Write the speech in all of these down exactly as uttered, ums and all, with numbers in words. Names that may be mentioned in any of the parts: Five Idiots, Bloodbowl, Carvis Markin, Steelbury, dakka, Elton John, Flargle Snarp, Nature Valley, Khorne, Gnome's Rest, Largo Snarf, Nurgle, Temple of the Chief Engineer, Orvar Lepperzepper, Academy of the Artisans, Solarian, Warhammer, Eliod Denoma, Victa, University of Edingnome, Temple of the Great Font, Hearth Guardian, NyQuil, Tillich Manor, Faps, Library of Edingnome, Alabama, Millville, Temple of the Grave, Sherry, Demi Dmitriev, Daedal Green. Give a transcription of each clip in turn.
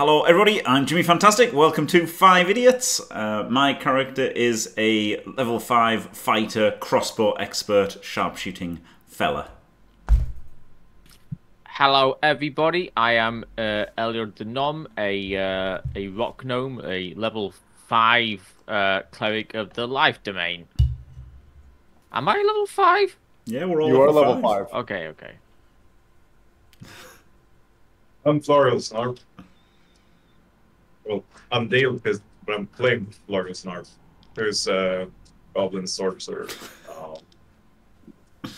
Hello everybody, I'm Jimmy Fantastic, welcome to Five Idiots. Uh, my character is a level five fighter, crossbow expert, sharpshooting fella. Hello everybody, I am uh, Eliod Denoma, a, uh, a rock gnome, a level five uh, cleric of the life domain. Am I level five? Yeah, we're all you level, are level five. five. Okay, okay. I'm Largo Snarf. Well, I'm Dale because but I'm playing with Largo Snarf. There's a uh, Goblin Sorcerer. Um,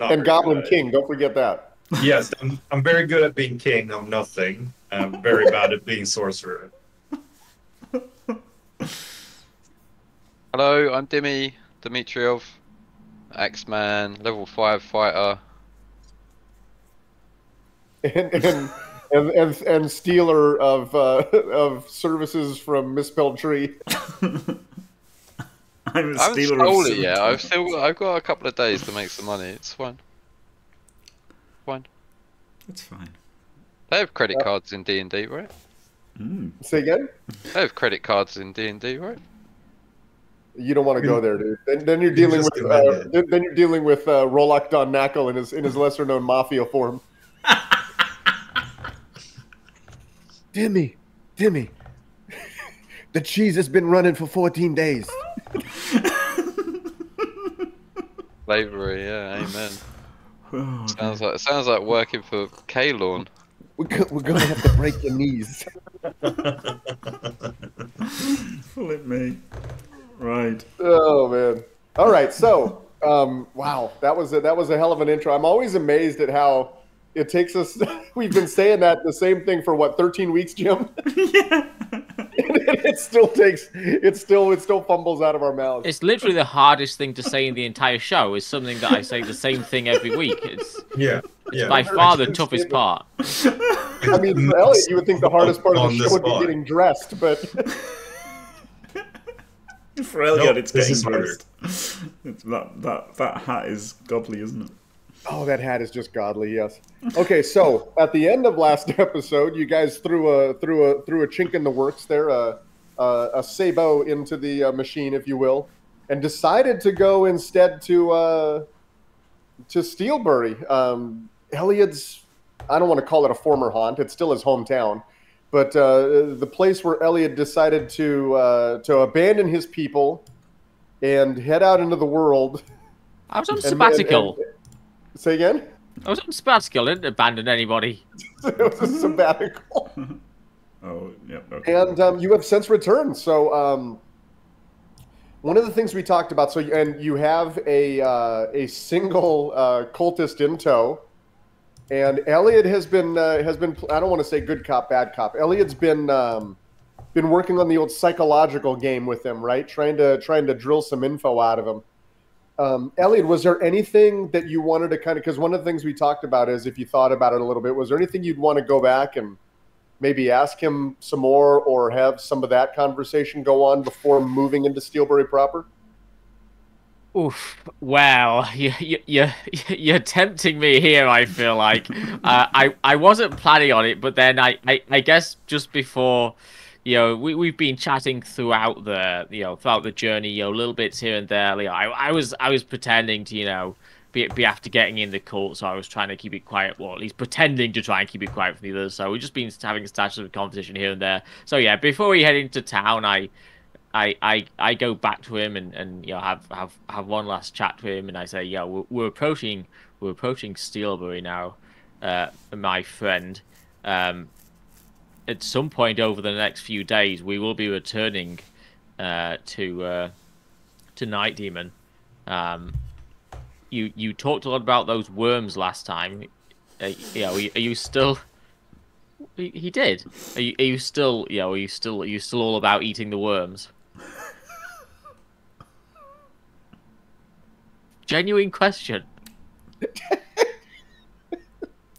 and Goblin good. King, don't forget that. Yes, I'm, I'm very good at being king, I'm nothing. I'm very bad at being sorcerer. Hello, I'm Demi Dmitriev, X-Man, level five fighter. And, and and and and stealer of uh, of services from misspelled tree. I'm a I haven't stole it yet. I've still I've got a couple of days to make some money. It's fine. Fine. It's fine. They have credit uh, cards in D and D, right? Mm. Say again. They have credit cards in D and D, right? You don't want to go there, dude. Then, then you're dealing with uh, then you're dealing with uh, Rolok Donnacle in his in his lesser known mafia form. Demi, Demi, the cheese has been running for fourteen days. Slavery, yeah, amen. Oh, sounds like sounds like working for K-Lawn. We're, go we're gonna have to break your knees. Flip me, right? Oh man! All right, so um, wow, that was a, that was a hell of an intro. I'm always amazed at how. It takes us, we've been saying that the same thing for what, thirteen weeks, Jim? Yeah. it, it still takes, it still, it still fumbles out of our mouths. It's literally the hardest thing to say in the entire show is something that I say the same thing every week. It's, yeah. It's yeah. by far the toughest part. I mean, for Elliot, you would think the hardest part of the show would be getting dressed, but. For Elliot, nope, it's getting dressed. It's that, that, that hat is godly, isn't it? Oh, that hat is just godly, yes. Okay, so at the end of last episode, you guys threw a threw a threw a chink in the works there, a a, a sabo into the uh, machine, if you will, and decided to go instead to uh, to Steelbury. Um, Eliod's, I don't want to call it a former haunt; it's still his hometown, but uh, the place where Eliod decided to uh, to abandon his people and head out into the world. I was on and, sabbatical. And, and, Say again? I was on sabbatical, I didn't abandon anybody. It was a sabbatical. Oh, yeah. Okay. And um, you have since returned. So um, one of the things we talked about, so and you have a, uh, a single uh, cultist in tow, and Eliod has been, uh, has been I don't want to say good cop, bad cop. Eliod's been, um, been working on the old psychological game with him, right? Trying to, trying to drill some info out of him. Um, Eliod, was there anything that you wanted to kind of, because one of the things we talked about is if you thought about it a little bit, was there anything you'd want to go back and maybe ask him some more or have some of that conversation go on before moving into Steelbury proper? Oof, well, you, you, you, you're tempting me here, I feel like. uh, I, I wasn't planning on it, but then I, I, I guess just before... You know, we we've been chatting throughout the you know throughout the journey, you know, little bits here and there. You know, I I was I was pretending to you know be be after getting in the cult, so I was trying to keep it quiet. Well, at least pretending to try and keep it quiet from the others. So we've just been having a stash of conversation here and there. So yeah, before we head into town, I I I, I go back to him and and you know have have have one last chat to him, and I say, yeah, we're, we're approaching we're approaching Steelbury now, uh, my friend. Um, At some point over the next few days, we will be returning uh, to uh, to Night Demon. Um, you you talked a lot about those worms last time. Uh, you know, are, you, are you still? He did. Are you, are you still? You know, are you still? Are you still all about eating the worms? Genuine question.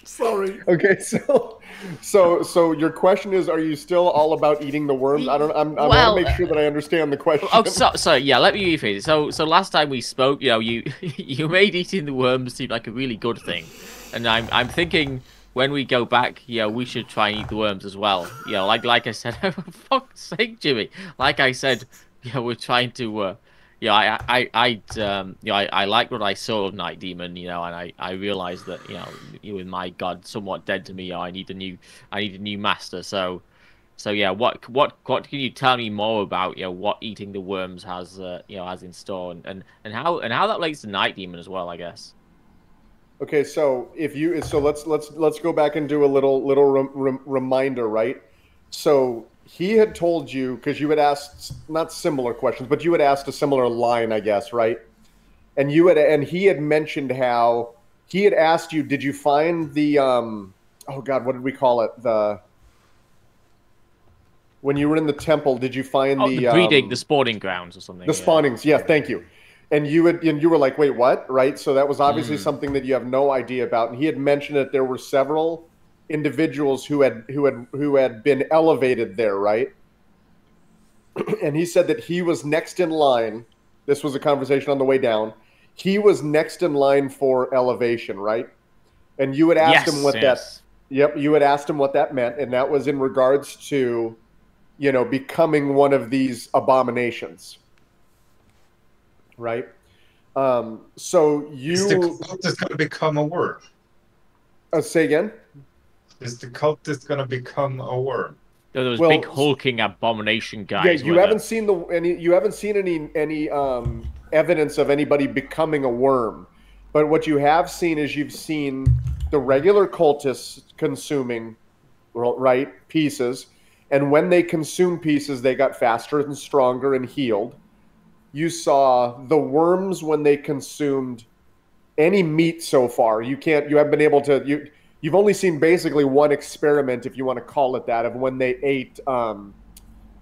Sorry. Okay, so so so your question is, are you still all about eating the worms? I don't I'm I well, want to make sure that I understand the question. Oh so, so yeah, let me rephrase it. So so last time we spoke, you know, you you made eating the worms seem like a really good thing. And I'm I'm thinking when we go back, yeah, we should try and eat the worms as well. Yeah, like like I said, for fuck's sake, Jimmy. Like I said, yeah, we're trying to. Uh, yeah, I I I um, yeah, I, I like what I saw of Night Demon, you know, and I I realized that, you know, you and my god, somewhat dead to me. I need a new I need a new master. So, so yeah, what what what can you tell me more about, you know, what eating the worms has uh, you know has in store, and, and and how and how that relates to Night Demon as well, I guess. Okay, so if you so let's let's let's go back and do a little little rem, rem, reminder, right? So he had told you, because you had asked not similar questions, but you had asked a similar line, I guess, right? And you had and he had mentioned how he had asked you, did you find the um oh god, what did we call it, the when you were in the temple, did you find oh, the, the breeding um, the spawning grounds or something? The yeah. spawnings, yeah, thank you. And you had, and you were like, wait, what? Right? So that was obviously mm. something that you have no idea about. And he had mentioned that there were several individuals who had who had who had been elevated there, right? And he said that he was next in line. This was a conversation on the way down. He was next in line for elevation, right? And you had asked yes, him what yes. that Yep, you had asked him what that meant, and that was in regards to, you know, becoming one of these abominations. Right, um, so you is the cultist going to become a worm? Uh, say again. Is the cultist going to become a worm? No, those well, big hulking abomination guys. Yeah, you haven't it. seen the any. You haven't seen any any um, evidence of anybody becoming a worm, but what you have seen is you've seen the regular cultists consuming, right, pieces, and when they consume pieces, they got faster and stronger and healed. You saw the worms when they consumed any meat so far. You can't, you haven't been able to, you, you've only seen basically one experiment, if you want to call it that, of when they ate um,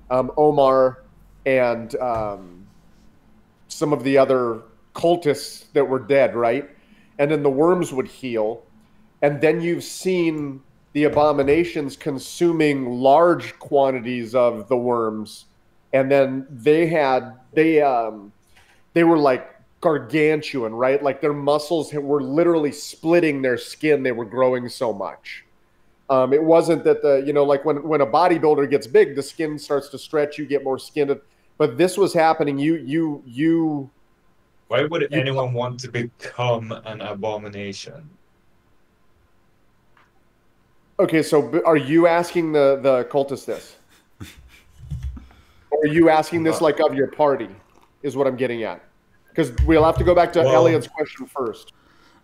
um, Omar and um, some of the other cultists that were dead, right? And then the worms would heal. And then you've seen the abominations consuming large quantities of the worms. And then they had, they um, they were like gargantuan, right? Like their muscles were literally splitting their skin. They were growing so much. Um, it wasn't that the, you know, like when, when a bodybuilder gets big, the skin starts to stretch, you get more skin. But this was happening. You, you, you. Why would you, anyone want to become an abomination? Okay, so are you asking the, the cultist this? Or are you asking this like of your party, is what I'm getting at? Because we'll have to go back to well, Eliot's question first.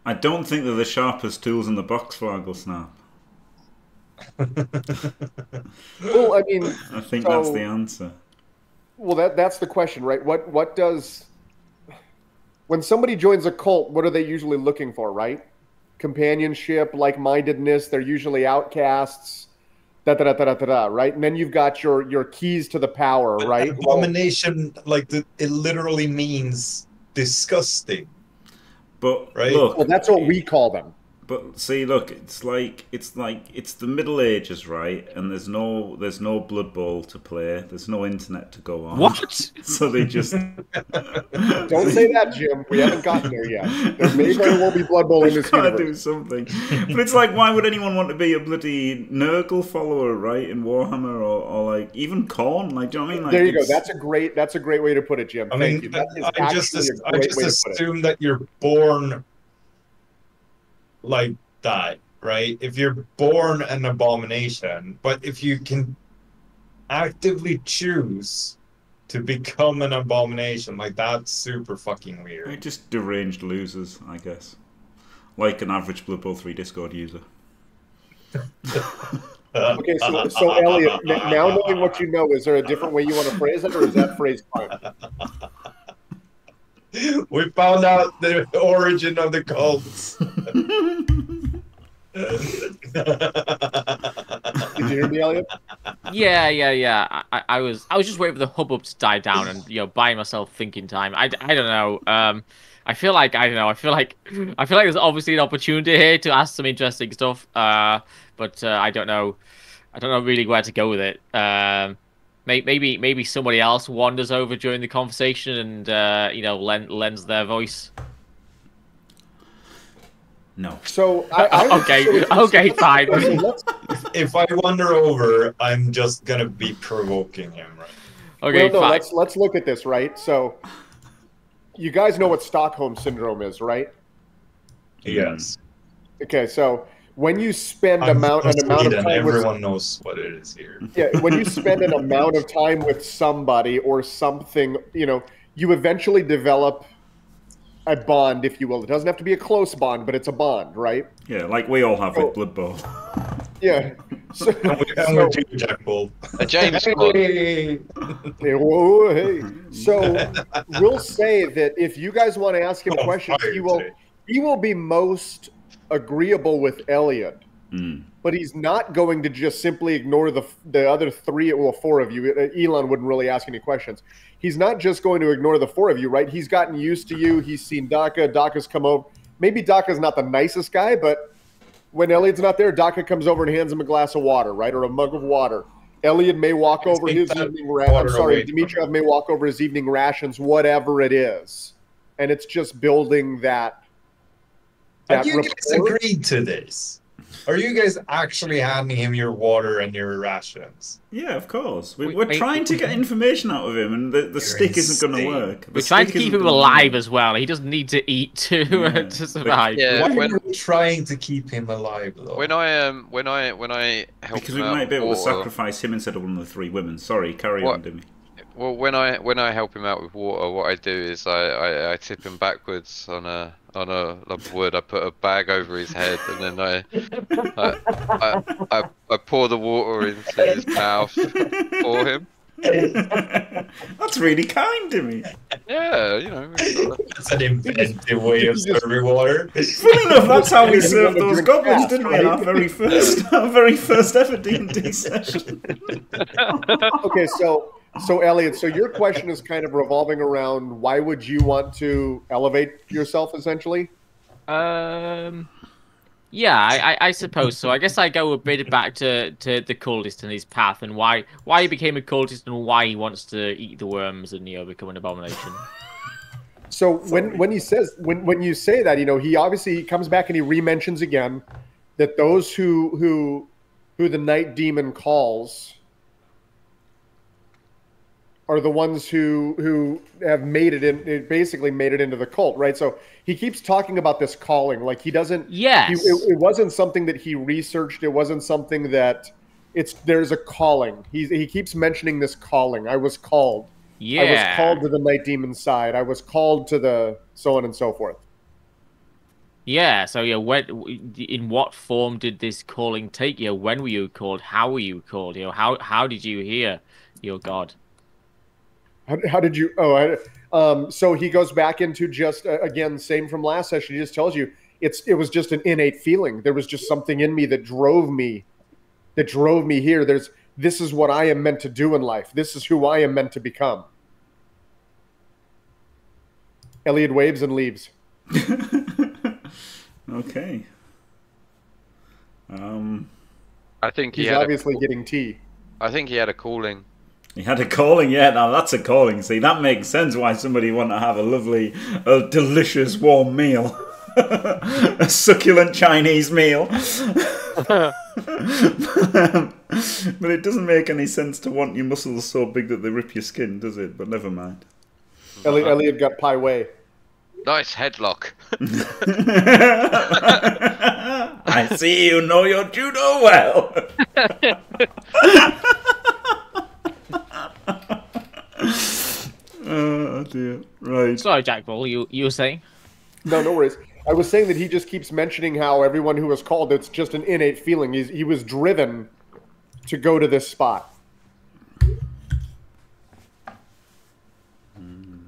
I don't think they're the sharpest tools in the box, Largo Snarf. Well, I mean... I think so, that's the answer. Well, that that's the question, right? What What does... When somebody joins a cult, what are they usually looking for, right? Companionship, like-mindedness, they're usually outcasts. Da, da, da, da, da, da, right, and then you've got your your keys to the power, but right? Abomination, well, like the, it literally means disgusting. But right, look, well, that's what we call them. But see, look, it's like it's like it's the Middle Ages, right? And there's no there's no Blood Bowl to play. There's no internet to go on. What? So they just don't say that, Jim. We haven't gotten there yet. There may very well be Blood Bowl in this universe. Do something. But it's like, why would anyone want to be a bloody Nurgle follower, right? In Warhammer, or, or like even Khorne? Like, do you know what I mean? Like, there you go. That's a great that's a great way to put it, Jim. I mean, Thank you. I just I just assume that you're born like that, right? If you're born an abomination, but if you can actively choose to become an abomination, like that's super fucking weird. They're just deranged losers, I guess, like an average Blood Bowl three Discord user. Okay, so, so Eliot, now knowing what you know, is there a different way you want to phrase it, or is that phrase fine? We found out the origin of the cults. Did you hear me, Eliot? Yeah, yeah, yeah. I, I was, I was just waiting for the hubbub to die down and, you know, buy myself thinking time. I, I don't know. Um, I feel like I don't know. I feel like, I feel like there's obviously an opportunity here to ask some interesting stuff. Uh, but uh, I don't know. I don't know really where to go with it. Um. Maybe maybe somebody else wanders over during the conversation and uh, you know lend, lends their voice. No. So I, I okay, okay, fine. If I wander over, I'm just gonna be provoking him, right? Okay, well, no, fine. Let's let's look at this, right? So, you guys know what Stockholm syndrome is, right? Yes. Okay, so when you spend I'm amount an amount of time, everyone with, knows what it is here. Yeah, when you spend an amount of time with somebody or something, you know, you eventually develop a bond, if you will. It doesn't have to be a close bond, but it's a bond, right? Yeah, like we all have so, with Blood Bowl. Yeah. So, so, so, a James hey, hey, whoa, hey. So we'll say that if you guys want to ask him oh, questions, he will today. he will be most agreeable with Eliod. Mm. But he's not going to just simply ignore the the other three, well, four of you. Elon wouldn't really ask any questions. He's not just going to ignore the four of you, right? He's gotten used to you. He's seen Dakka. Dakka's come over. Maybe Dakka's not the nicest guy, but when Eliod's not there, Dakka comes over and hands him a glass of water, right, or a mug of water. Eliod may walk I over his evening rations. I'm sorry, Dmitriev may walk over his evening rations, whatever it is. And it's just building that, that Have you rapport. guys agreed to this? Are you guys actually handing him your water and your rations? Yeah, of course. We, we, we're we, trying to get information out of him, and the, the stick isn't going to work. The we're trying to keep him alive as well. He doesn't need to eat to, yeah. to survive. Yeah, Why when, are we trying to keep him alive, though? When I, um, when I, when I help Because him we might be able water. to sacrifice him instead of one of the three women. Sorry, carry what? on, Demi. Well, when I when I help him out with water, what I do is I, I, I tip him backwards on a on a lump of wood. I put a bag over his head, and then I I, I, I, I pour the water into his mouth for him. That's really kind to me. Yeah, you know, that's an inventive way of serving water. Funny enough, that's how we served those goblins, didn't we? In our very first our very first ever D and D session. Okay, so. So, Eliod, so your question is kind of revolving around why would you want to elevate yourself, essentially? Um, yeah, I, I, I suppose so. I guess I go a bit back to, to the cultist and his path and why why he became a cultist and why he wants to eat the worms and, you know, become an abomination. So when, when he says, when, when you say that, you know, he obviously comes back and he re-mentions again that those who, who, who the Night Demon calls... are the ones who who have made it in, basically made it into the cult, right? So he keeps talking about this calling, like he doesn't. Yes. He, it, it wasn't something that he researched. It wasn't something that it's. There's a calling. He he keeps mentioning this calling. I was called. Yeah. I was called to the Night Demon's side. I was called to the so on and so forth. Yeah. So yeah, when, in what form did this calling take you? When were you called? How were you called? You know, how how did you hear your God? How, how did you? Oh, I, um, so he goes back into just uh, again, same from last session. He just tells you it's it was just an innate feeling. There was just something in me that drove me, that drove me here. There's this is what I am meant to do in life. This is who I am meant to become. Eliod waves and leaves. Okay. Um, I think he he's obviously getting tea. I think he had a calling. He had a calling, yeah, now that's a calling. See, that makes sense why somebody want to have a lovely, a delicious warm meal. A succulent Chinese meal. But it doesn't make any sense to want your muscles so big that they rip your skin, does it? But never mind. Eli Eliod got pie way. Nice headlock. I see you know your judo well. Oh dear. Right. Sorry, Jack Ball, you you were saying? No, no worries. I was saying that he just keeps mentioning how everyone who was called, it's just an innate feeling. He's, he was driven to go to this spot. Mm.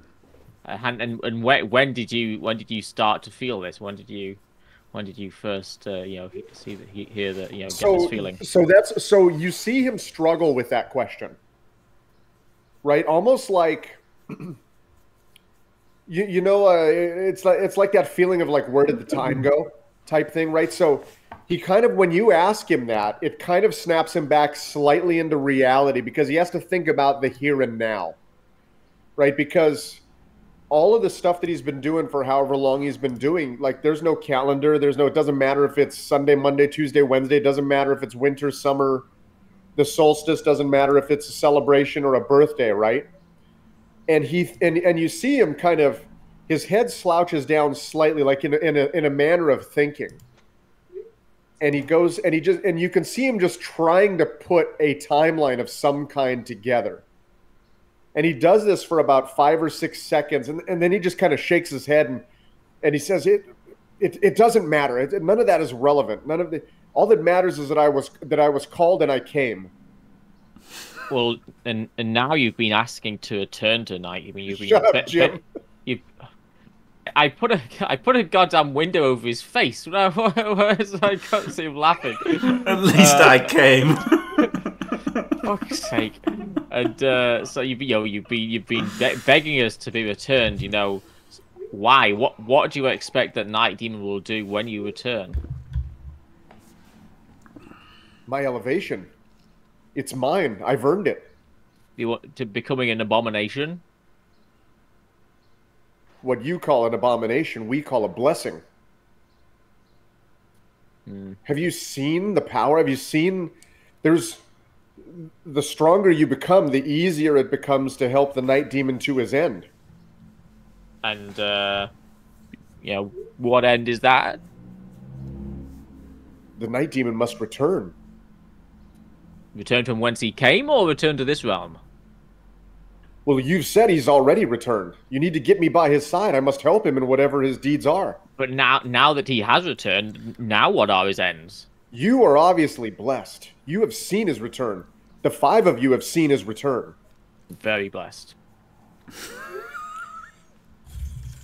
And and, and when, when did you when did you start to feel this? When did you when did you first uh, you know see that he, hear that you know get so, this feeling? So that's so you see him struggle with that question. Right, almost like you, you know, uh, it's like it's like that feeling of like where did the time go type thing, right? So he kind of when you ask him that, it kind of snaps him back slightly into reality because he has to think about the here and now, right? Because all of the stuff that he's been doing for however long he's been doing, like there's no calendar, there's no, it doesn't matter if it's Sunday, Monday, Tuesday, Wednesday, it doesn't matter if it's winter, summer, the solstice, doesn't matter if it's a celebration or a birthday, right? And he, and, and you see him kind of, his head slouches down slightly, like in a, in a, in a manner of thinking. And he goes, and he just, and you can see him just trying to put a timeline of some kind together. And he does this for about five or six seconds. And, and then he just kind of shakes his head and, and he says, it, it, it doesn't matter. It, none of that is relevant. None of the, all that matters is that I was, that I was called and I came. Well, and, and now you've been asking to return tonight. I mean, you've been, Shut up, Jim. You've, I put a I put a goddamn window over his face. I can't see him laughing. At least uh, I came. Fuck's sake! And uh, so you, you know, you've been you've been be begging us to be returned. You know why? What what do you expect that Night Demon will do when you return? My elevation. It's mine. I've earned it. You want to becoming an abomination? What you call an abomination, we call a blessing. Mm. Have you seen the power? Have you seen? There's the stronger you become, the easier it becomes to help the Night Demon to his end. And, uh, you know, what end is that? The Night Demon must return. Return from whence he came, or return to this realm? Well, you've said he's already returned. You need to get me by his side. I must help him in whatever his deeds are. But now now that he has returned, now what are his ends? You are obviously blessed. You have seen his return. The five of you have seen his return. Very blessed.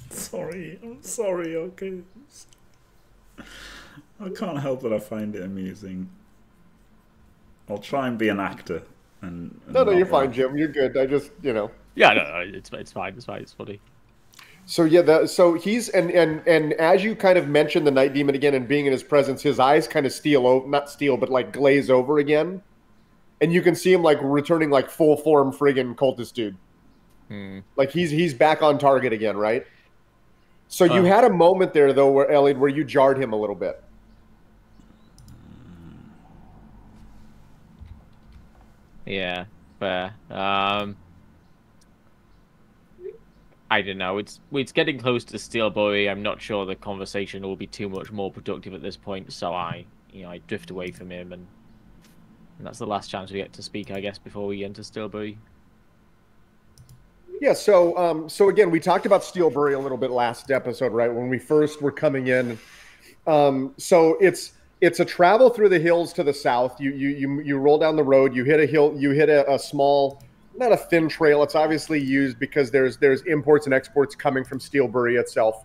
Sorry. I'm sorry, okay. I can't help but I find it amusing. I'll try and be an actor. And, and no, no, you're fine, Jim. You're good. I just, you know. Yeah, no, no, it's it's fine. It's fine. It's funny. So yeah, the, so he's and and and as you kind of mentioned the Night Demon again and being in his presence, his eyes kind of steal over, not steal, but like glaze over again, and you can see him like returning like full form friggin' cultist dude. Hmm. Like he's he's back on target again, right? So oh. You had a moment there though, where Eliod, where you jarred him a little bit. Yeah, fair. Um, I don't know. It's it's getting close to Steelbury. I'm not sure the conversation will be too much more productive at this point. So I, you know, I drift away from him, and, and that's the last chance we get to speak, I guess, before we enter Steelbury. Yeah. So, um, so again, we talked about Steelbury a little bit last episode, right? When we first were coming in. Um, so it's. It's a travel through the hills to the south. You you you you roll down the road. You hit a hill. You hit a, a small, not a thin trail. It's obviously used because there's there's imports and exports coming from Steelbury itself.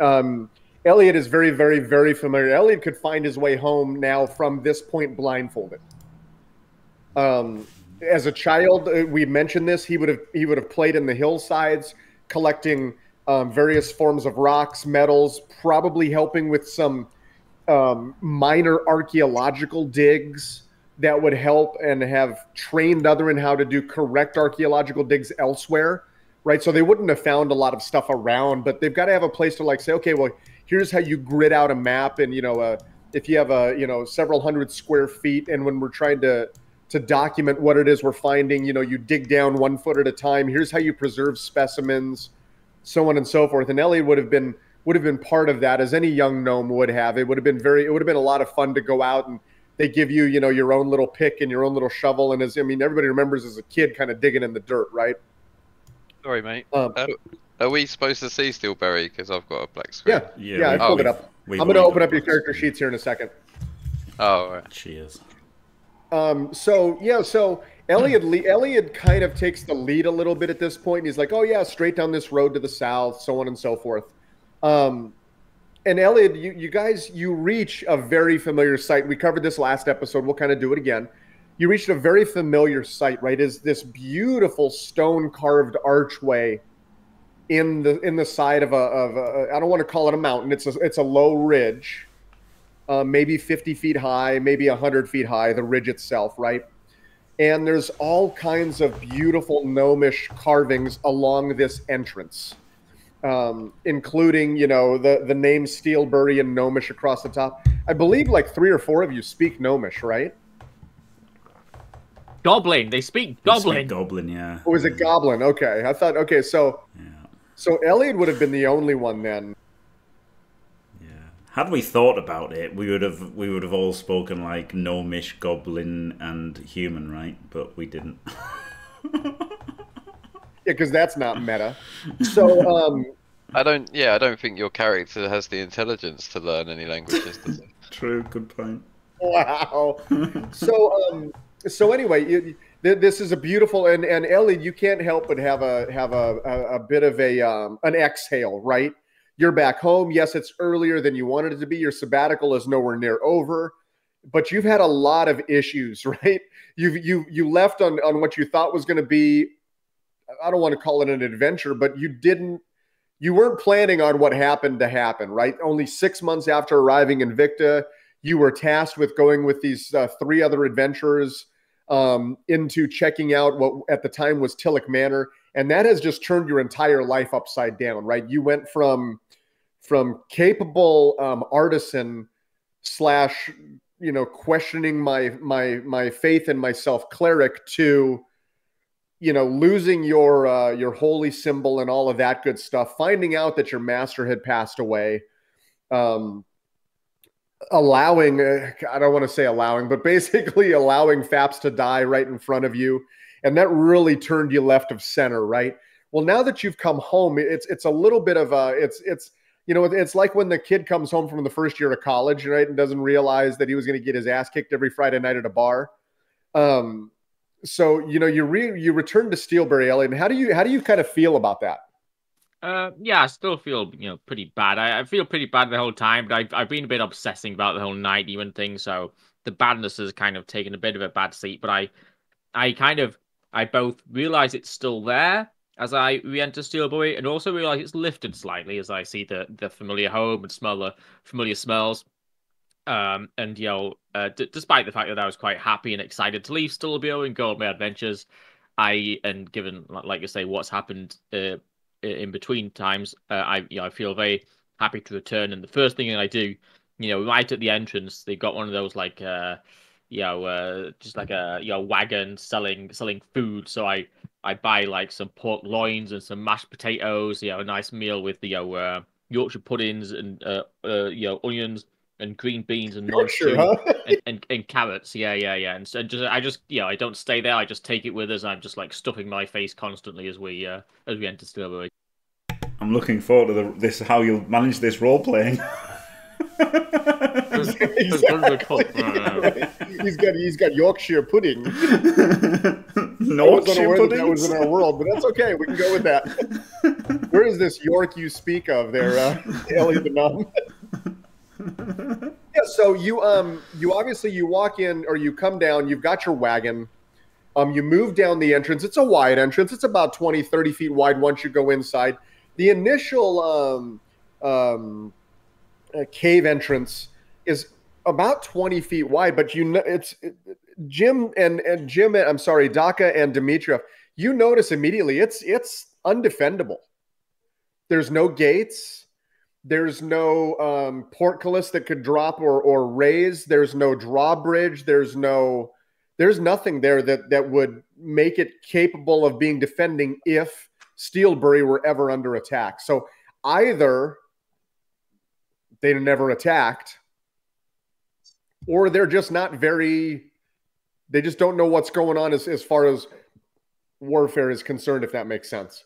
Um, Eliod is very very very familiar. Eliod could find his way home now from this point blindfolded. Um, as a child, we mentioned this. He would have he would have played in the hillsides, collecting um, various forms of rocks, metals, probably helping with some. Um, minor archaeological digs that would help and have trained others in how to do correct archaeological digs elsewhere, right? So they wouldn't have found a lot of stuff around, but they've got to have a place to like say, okay, well, here's how you grid out a map. And, you know, uh, if you have a, you know, several hundred square feet and when we're trying to, to document what it is we're finding, you know, you dig down one foot at a time, here's how you preserve specimens, so on and so forth. And Eliod would have been would have been part of that as any young gnome would have. It would have been very, it would have been a lot of fun to go out and they give you, you know, your own little pick and your own little shovel. And as, I mean, everybody remembers as a kid kind of digging in the dirt, right? Sorry, mate. Um, uh, are we supposed to see Steelbury? Because I've got a black screen. Yeah, yeah, yeah I pulled oh, it up. I'm going to open up your character screen. sheets here in a second. Oh, all right. She is. Um, so, yeah, so Eliod, Eliod kind of takes the lead a little bit at this point. And he's like, oh, yeah, straight down this road to the south, so on and so forth. Um, and Eliod, you, you guys, you reach a very familiar site. We covered this last episode. We'll kind of do it again. You reached a very familiar site, right? Is this beautiful stone carved archway in the, in the side of a, of a, I don't want to call it a mountain. It's a, it's a low ridge, uh, maybe fifty feet high, maybe a hundred feet high, the ridge itself. Right. And there's all kinds of beautiful gnomish carvings along this entrance. um, including, you know, the, the name Steelbury and Gnomish across the top. I believe like three or four of you speak Gnomish, right? Goblin. They speak Goblin. They speak Goblin, yeah. Oh, is it Goblin? Okay. I thought, okay, so... Yeah. So Eliod would have been the only one then. Yeah. Had we thought about it, we would have we would have all spoken like Gnomish, Goblin, and Human, right? But we didn't. Yeah, because that's not meta. So um, I don't. Yeah, I don't think your character has the intelligence to learn any languages, does it? True. Good point. Wow. So um, so anyway. You, This is a beautiful, and and Eliod, you can't help but have a have a a, a bit of a um, an exhale, right? You're back home. Yes, it's earlier than you wanted it to be. Your sabbatical is nowhere near over, but you've had a lot of issues, right? You've you you left on on what you thought was going to be, I don't want to call it an adventure, but you didn't, you weren't planning on what happened to happen, right? Only six months after arriving in Victa, you were tasked with going with these uh, three other adventurers. Um, into checking out what at the time was Tillich Manor. And that has just turned your entire life upside down, right? You went from from capable um, artisan slash, you know, questioning my my my faith in myself cleric to, you know, losing your uh, your holy symbol and all of that good stuff, finding out that your master had passed away, um, allowing, uh, I don't want to say allowing, but basically allowing Faps to die right in front of you. And that really turned you left of center, right? Well, now that you've come home, it's, it's a little bit of a, it's, it's, you know, it's like when the kid comes home from the first year of college, right? And doesn't realize that he was going to get his ass kicked every Friday night at a bar. Um, so, you know, you re you return to Steelbury, Eliod. And how do you, how do you kind of feel about that? Uh, yeah, I still feel, you know, pretty bad. I, I feel pretty bad the whole time, but I've, I've been a bit obsessing about the whole Night Demon thing, so the badness has kind of taken a bit of a bad seat, but I I kind of, I both realise it's still there as I re-enter Steelbury, and also realise it's lifted slightly as I see the, the familiar home and smell the familiar smells. Um, and, you know, uh, d despite the fact that I was quite happy and excited to leave Steelbury and go on my adventures, I, and given, like you say, what's happened, uh, in between times, uh, I you know, I feel very happy to return. And the first thing that I do, you know, right at the entrance, they got one of those like, uh, you know, uh, just like a you know wagon selling selling food. So I I buy like some pork loins and some mashed potatoes. You know, a nice meal with you know uh, Yorkshire puddings and uh, uh, you know onions and green beans and Yorkshire, huh? and, and and carrots. Yeah, yeah, yeah. And so just I just you know I don't stay there. I just take it with us. I'm just like stuffing my face constantly as we uh, as we enter Steelbury. I'm looking forward to the, this, how you'll manage this role-playing. Exactly. Yeah, right. he's, got, he's got Yorkshire pudding. Yorkshire pudding? That, that was in our world, but that's okay. We can go with that. Where is this York you speak of there, uh, Eliod Denoma? Yeah, so you, um, you obviously, you walk in, or you come down, you've got your wagon. Um, you move down the entrance. It's a wide entrance. It's about twenty, thirty feet wide once you go inside. The initial um, um, uh, cave entrance is about twenty feet wide, but you know it's it, Jim and and Jim. I'm sorry, Dakka and Dmitriev. You notice immediately it's it's undefendable. There's no gates. There's no um, portcullis that could drop or or raise. There's no drawbridge. There's no there's nothing there that that would make it capable of being defending if Steelbury were ever under attack. So either they never attacked, or they're just not very, they just don't know what's going on as, as far as warfare is concerned, if that makes sense.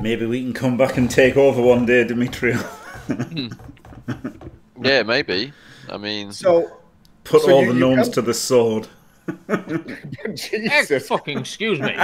Maybe we can come back and take over one day, Dmitriev. Yeah, maybe. I mean... So, Put so all you, the gnomes to the sword. Jesus. Fucking excuse me.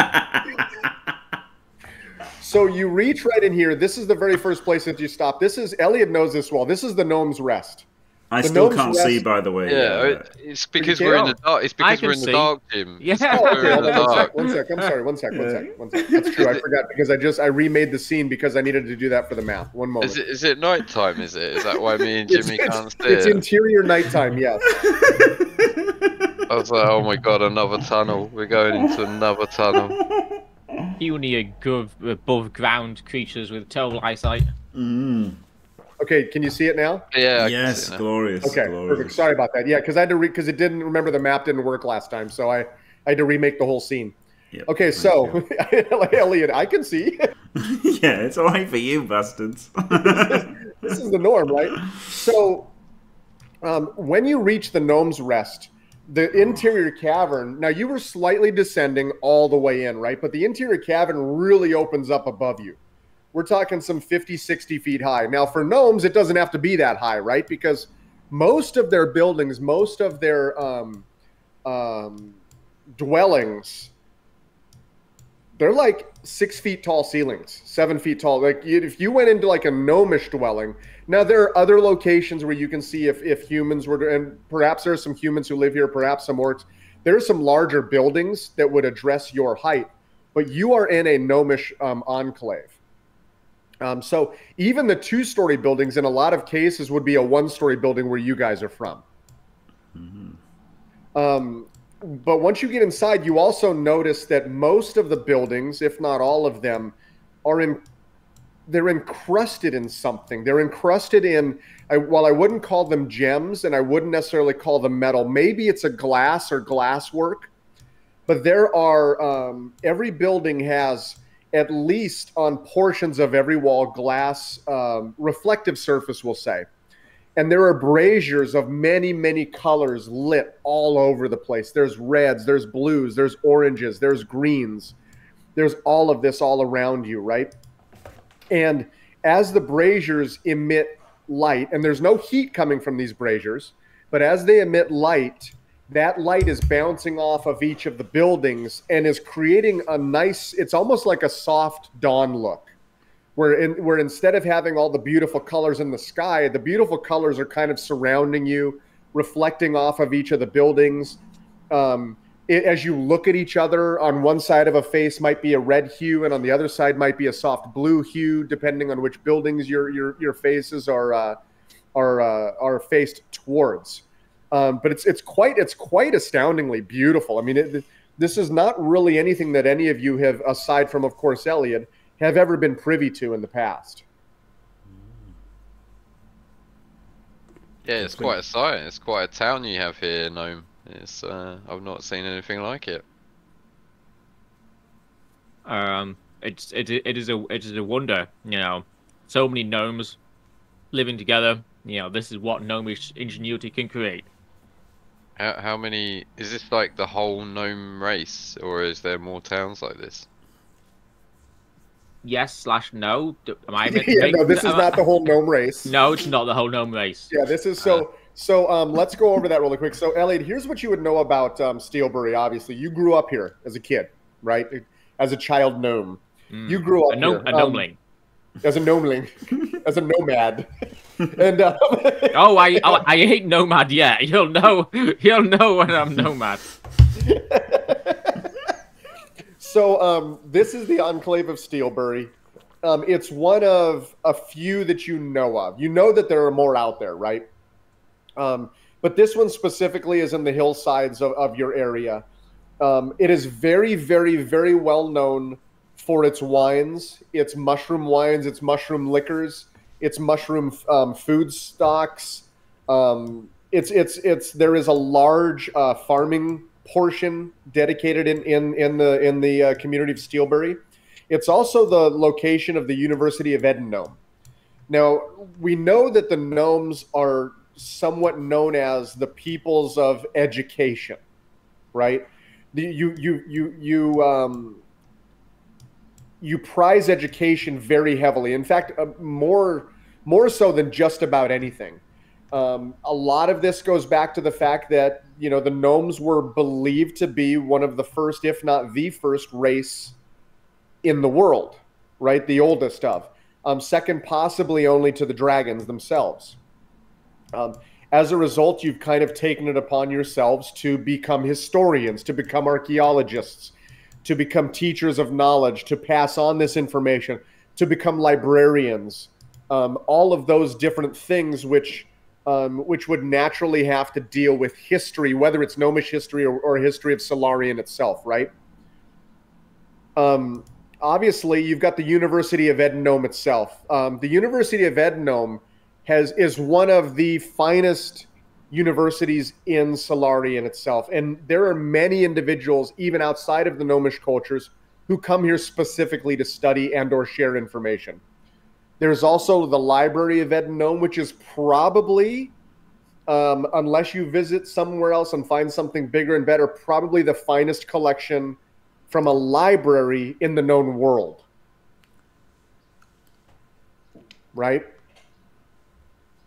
So you reach right in here. This is the very first place that you stop. This is Eliod knows this well. This is the Gnome's Rest. I the still Gnome's can't Rest. see, by the way. Yeah, yeah. it's because we're in the dark. It's because we're in the dark, Jim. Yeah. Oh, okay, in the dark. One sec. I'm sorry. One sec. One sec. One sec. That's true. I forgot because I just I remade the scene because I needed to do that for the map. One moment. Is it, is it nighttime? Is it? Is that why me and Jimmy it's, can't stay? It's interior nighttime. Yes. I was like, oh my god, another tunnel. We're going into another tunnel. puny above, above ground creatures with terrible eyesight. Mm. Okay, can you see it now? Yeah. Yes, glorious. Okay, glorious. Perfect. Sorry about that. Yeah, because I had to re because it didn't remember the map didn't work last time, so I, I had to remake the whole scene. Yep, okay, so like, Eliod, I can see. Yeah, it's all right for you, bastards. this, is, this is the norm, right? So, um, when you reach the Gnome's Rest, the interior cavern. Now you were slightly descending all the way in, right? But the interior cavern really opens up above you. We're talking some fifty, sixty feet high. Now for gnomes, it doesn't have to be that high, right? Because most of their buildings, most of their um, um, dwellings, they're like six feet tall ceilings, seven feet tall. Like if you went into like a gnomish dwelling. Now there are other locations where you can see if, if humans were to, and perhaps there are some humans who live here, perhaps some orcs. There are some larger buildings that would address your height, but you are in a gnomish um, enclave. Um, so even the two-story buildings in a lot of cases would be a one-story building where you guys are from. Mm-hmm. Um, but once you get inside, you also notice that most of the buildings, if not all of them, are in, they're encrusted in something. They're encrusted in, I, while I wouldn't call them gems, and I wouldn't necessarily call them metal, maybe it's a glass or glasswork, but there are, um, every building has, at least on portions of every wall, glass, um, reflective surface, we'll say. And there are braziers of many, many colors lit all over the place. There's reds, there's blues, there's oranges, there's greens. There's all of this all around you, right? And as the braziers emit light, and there's no heat coming from these braziers, but as they emit light, that light is bouncing off of each of the buildings and is creating a nice, it's almost like a soft dawn look. Where, in, where instead of having all the beautiful colors in the sky, the beautiful colors are kind of surrounding you, reflecting off of each of the buildings. Um, it, as you look at each other, on one side of a face might be a red hue, and on the other side might be a soft blue hue, depending on which buildings your your, your faces are uh, are uh, are faced towards. Um, but it's it's quite it's quite astoundingly beautiful. I mean, it, this is not really anything that any of you have, aside from of course Eliod, have ever been privy to in the past. Yeah, it's quite a sight. It's quite a town you have here, Gnome. It's uh, I've not seen anything like it. Um, it's it it is a it is a wonder, you know. So many gnomes living together. You know, this is what gnomish ingenuity can create. How how many is this? Like the whole gnome race, or is there more towns like this? Yes slash no. Am I meant to yeah, no, this is not I... the whole gnome race. No, it's not the whole gnome race. Yeah, this is so. Uh, so um, let's go over that really quick. So, Eliod, here's what you would know about um, Steelbury. Obviously, you grew up here as a kid, right? As a child gnome, mm, you grew up a gnome, here. A gnomeling. Um, as a gnomeling, as a nomad. And um, oh, I oh, I hate nomad. Yeah, you'll know. You'll know when I'm nomad. So um, this is the Enclave of Steelbury. Um, it's one of a few that you know of. You know that there are more out there, right? Um, but this one specifically is in the hillsides of, of your area. Um, it is very, very, very well known for its wines, its mushroom wines, its mushroom liquors, its mushroom um, food stocks. Um, it's it's it's there is a large uh, farming portion dedicated in in in the in the uh, community of Steelbury. It's also the location of the University of Edingnome. Now we know that the gnomes are somewhat known as the peoples of education, right? You you you you um, you prize education very heavily. In fact, uh, more more so than just about anything. Um, a lot of this goes back to the fact that, you know, the gnomes were believed to be one of the first, if not the first race in the world, right? The oldest of, um, second possibly only to the dragons themselves. Um, as a result, you've kind of taken it upon yourselves to become historians, to become archaeologists, to become teachers of knowledge, to pass on this information, to become librarians, um, all of those different things which... Um, which would naturally have to deal with history, whether it's gnomish history or, or history of Solarian itself, right? Um, obviously you've got the University of Edingnome itself. Um, the University of Edingnome has is one of the finest universities in Solarian itself. And there are many individuals, even outside of the Gnomish cultures, who come here specifically to study and or share information. There's also the Library of Edingnome, which is probably, um, unless you visit somewhere else and find something bigger and better, probably the finest collection from a library in the known world. Right?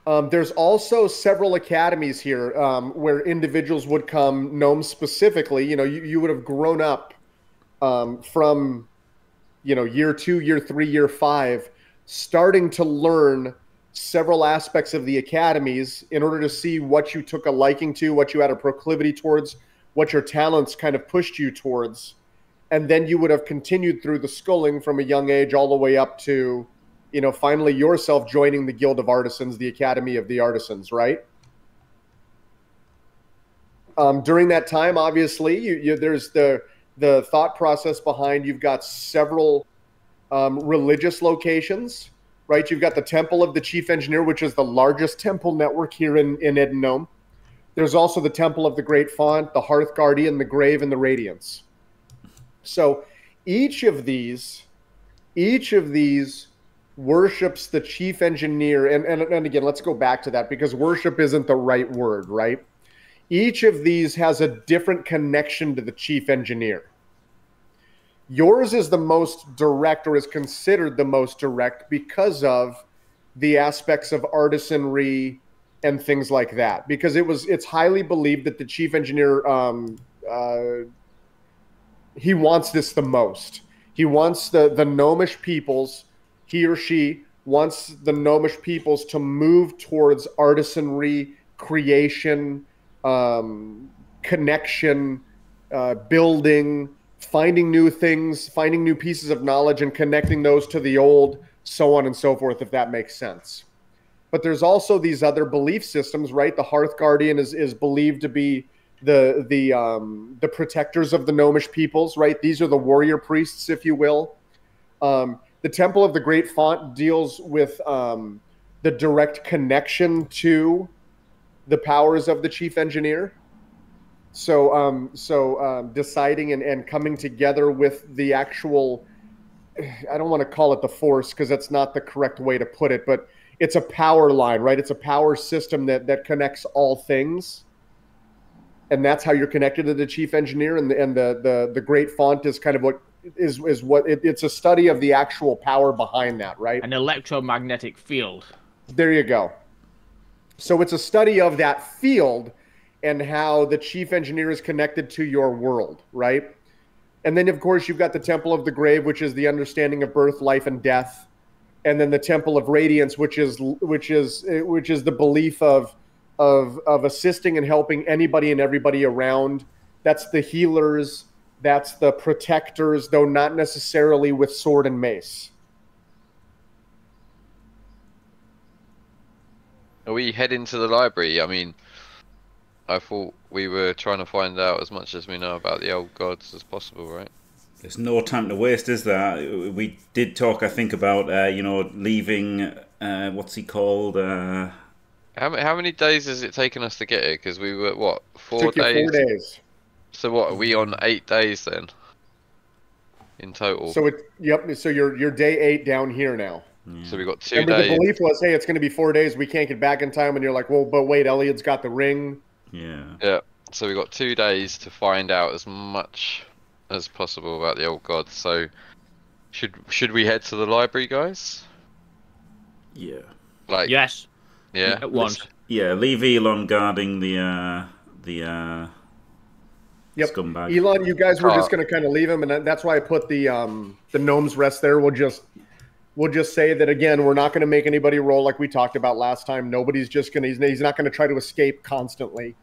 Um, there's also several academies here um, where individuals would come, gnomes specifically. You know, you, you would have grown up um, from, you know, year two, year three, year five, starting to learn several aspects of the academies in order to see what you took a liking to, what you had a proclivity towards, what your talents kind of pushed you towards. And then you would have continued through the schooling from a young age all the way up to, you know, finally yourself joining the Guild of Artisans, the Academy of the Artisans, right? Um, during that time, obviously, you, you, there's the, the thought process behind, you've got several um, religious locations, right? You've got the Temple of the Chief Engineer, which is the largest temple network here in, in Edingnome. There's also the Temple of the Great Font, the Hearth Guardian, the Grave, and the Radiance. So each of these, each of these worships the chief engineer. And, and, and again, let's go back to that because worship isn't the right word, right? Each of these has a different connection to the chief engineer. Yours is the most direct, or is considered the most direct, because of the aspects of artisanry and things like that. Because it was, it's highly believed that the chief engineer, um, uh, he wants this the most. He wants the, the gnomish peoples, he or she wants the gnomish peoples to move towards artisanry, creation, um, connection, uh, building, finding new things, finding new pieces of knowledge and connecting those to the old, so on and so forth, if that makes sense. But there's also these other belief systems, right? The Hearth Guardian is, is believed to be the the um the protectors of the gnomish peoples, right? These are the warrior priests, if you will. Um the Temple of the Great Font deals with um the direct connection to the powers of the chief engineer, so um so um deciding and, and coming together with the actual, I don't want to call it the force because that's not the correct way to put it, but it's a power line, right? It's a power system that that connects all things. And that's how you're connected to the chief engineer, and the and the the, the Great Font is kind of what is is what it, it's a study of the actual power behind that, right? An electromagnetic field. There you go. So it's a study of that field and how the chief engineer is connected to your world, right? And then of course you've got the Temple of the Grave, which is the understanding of birth, life, and death, and then the Temple of Radiance, which is which is which is the belief of Of, of assisting and helping anybody and everybody around. That's the healers, that's the protectors, though not necessarily with sword and mace. Are we heading to the library? I mean, I thought we were trying to find out as much as we know about the old gods as possible, right? There's no time to waste, is there? We did talk, I think, about, uh, you know, leaving, uh, what's he called? Uh... How many, how many days has it taken us to get here? Because we were, what, four days? four days. So what, are we on eight days then? In total. So it, yep, so you're, you're day eight down here now. Mm. So we got two Remember, days. The belief was, hey, it's going to be four days, we can't get back in time, and you're like, well, but wait, Eliod's got the ring. Yeah. Yeah, so we got two days to find out as much as possible about the old gods. So should, should we head to the library, guys? Yeah. Like, yes. Yeah, at once. Yeah, leave Elon guarding the uh, the uh, yep. scumbag. Elon, you guys were oh. just going to kind of leave him, and that's why I put the um, the Gnome's Rest there. We'll just we'll just say that again. We're not going to make anybody roll like we talked about last time. Nobody's just going to. He's, he's not going to try to escape constantly.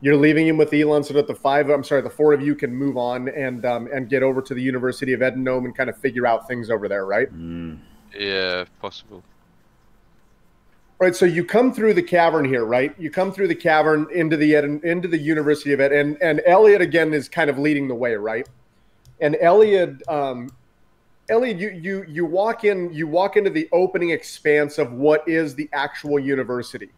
You're leaving him with Elon so that the five. I'm sorry, the four of you can move on and um, and get over to the University of Edingnome and kind of figure out things over there, right? Mm. Yeah, if possible. Right, so you come through the cavern here, right? You come through the cavern into the into the University of Ed, and and Eliod again is kind of leading the way, right? And Eliod um, Eliod, you you you walk in. You walk into the opening expanse of what is the actual university,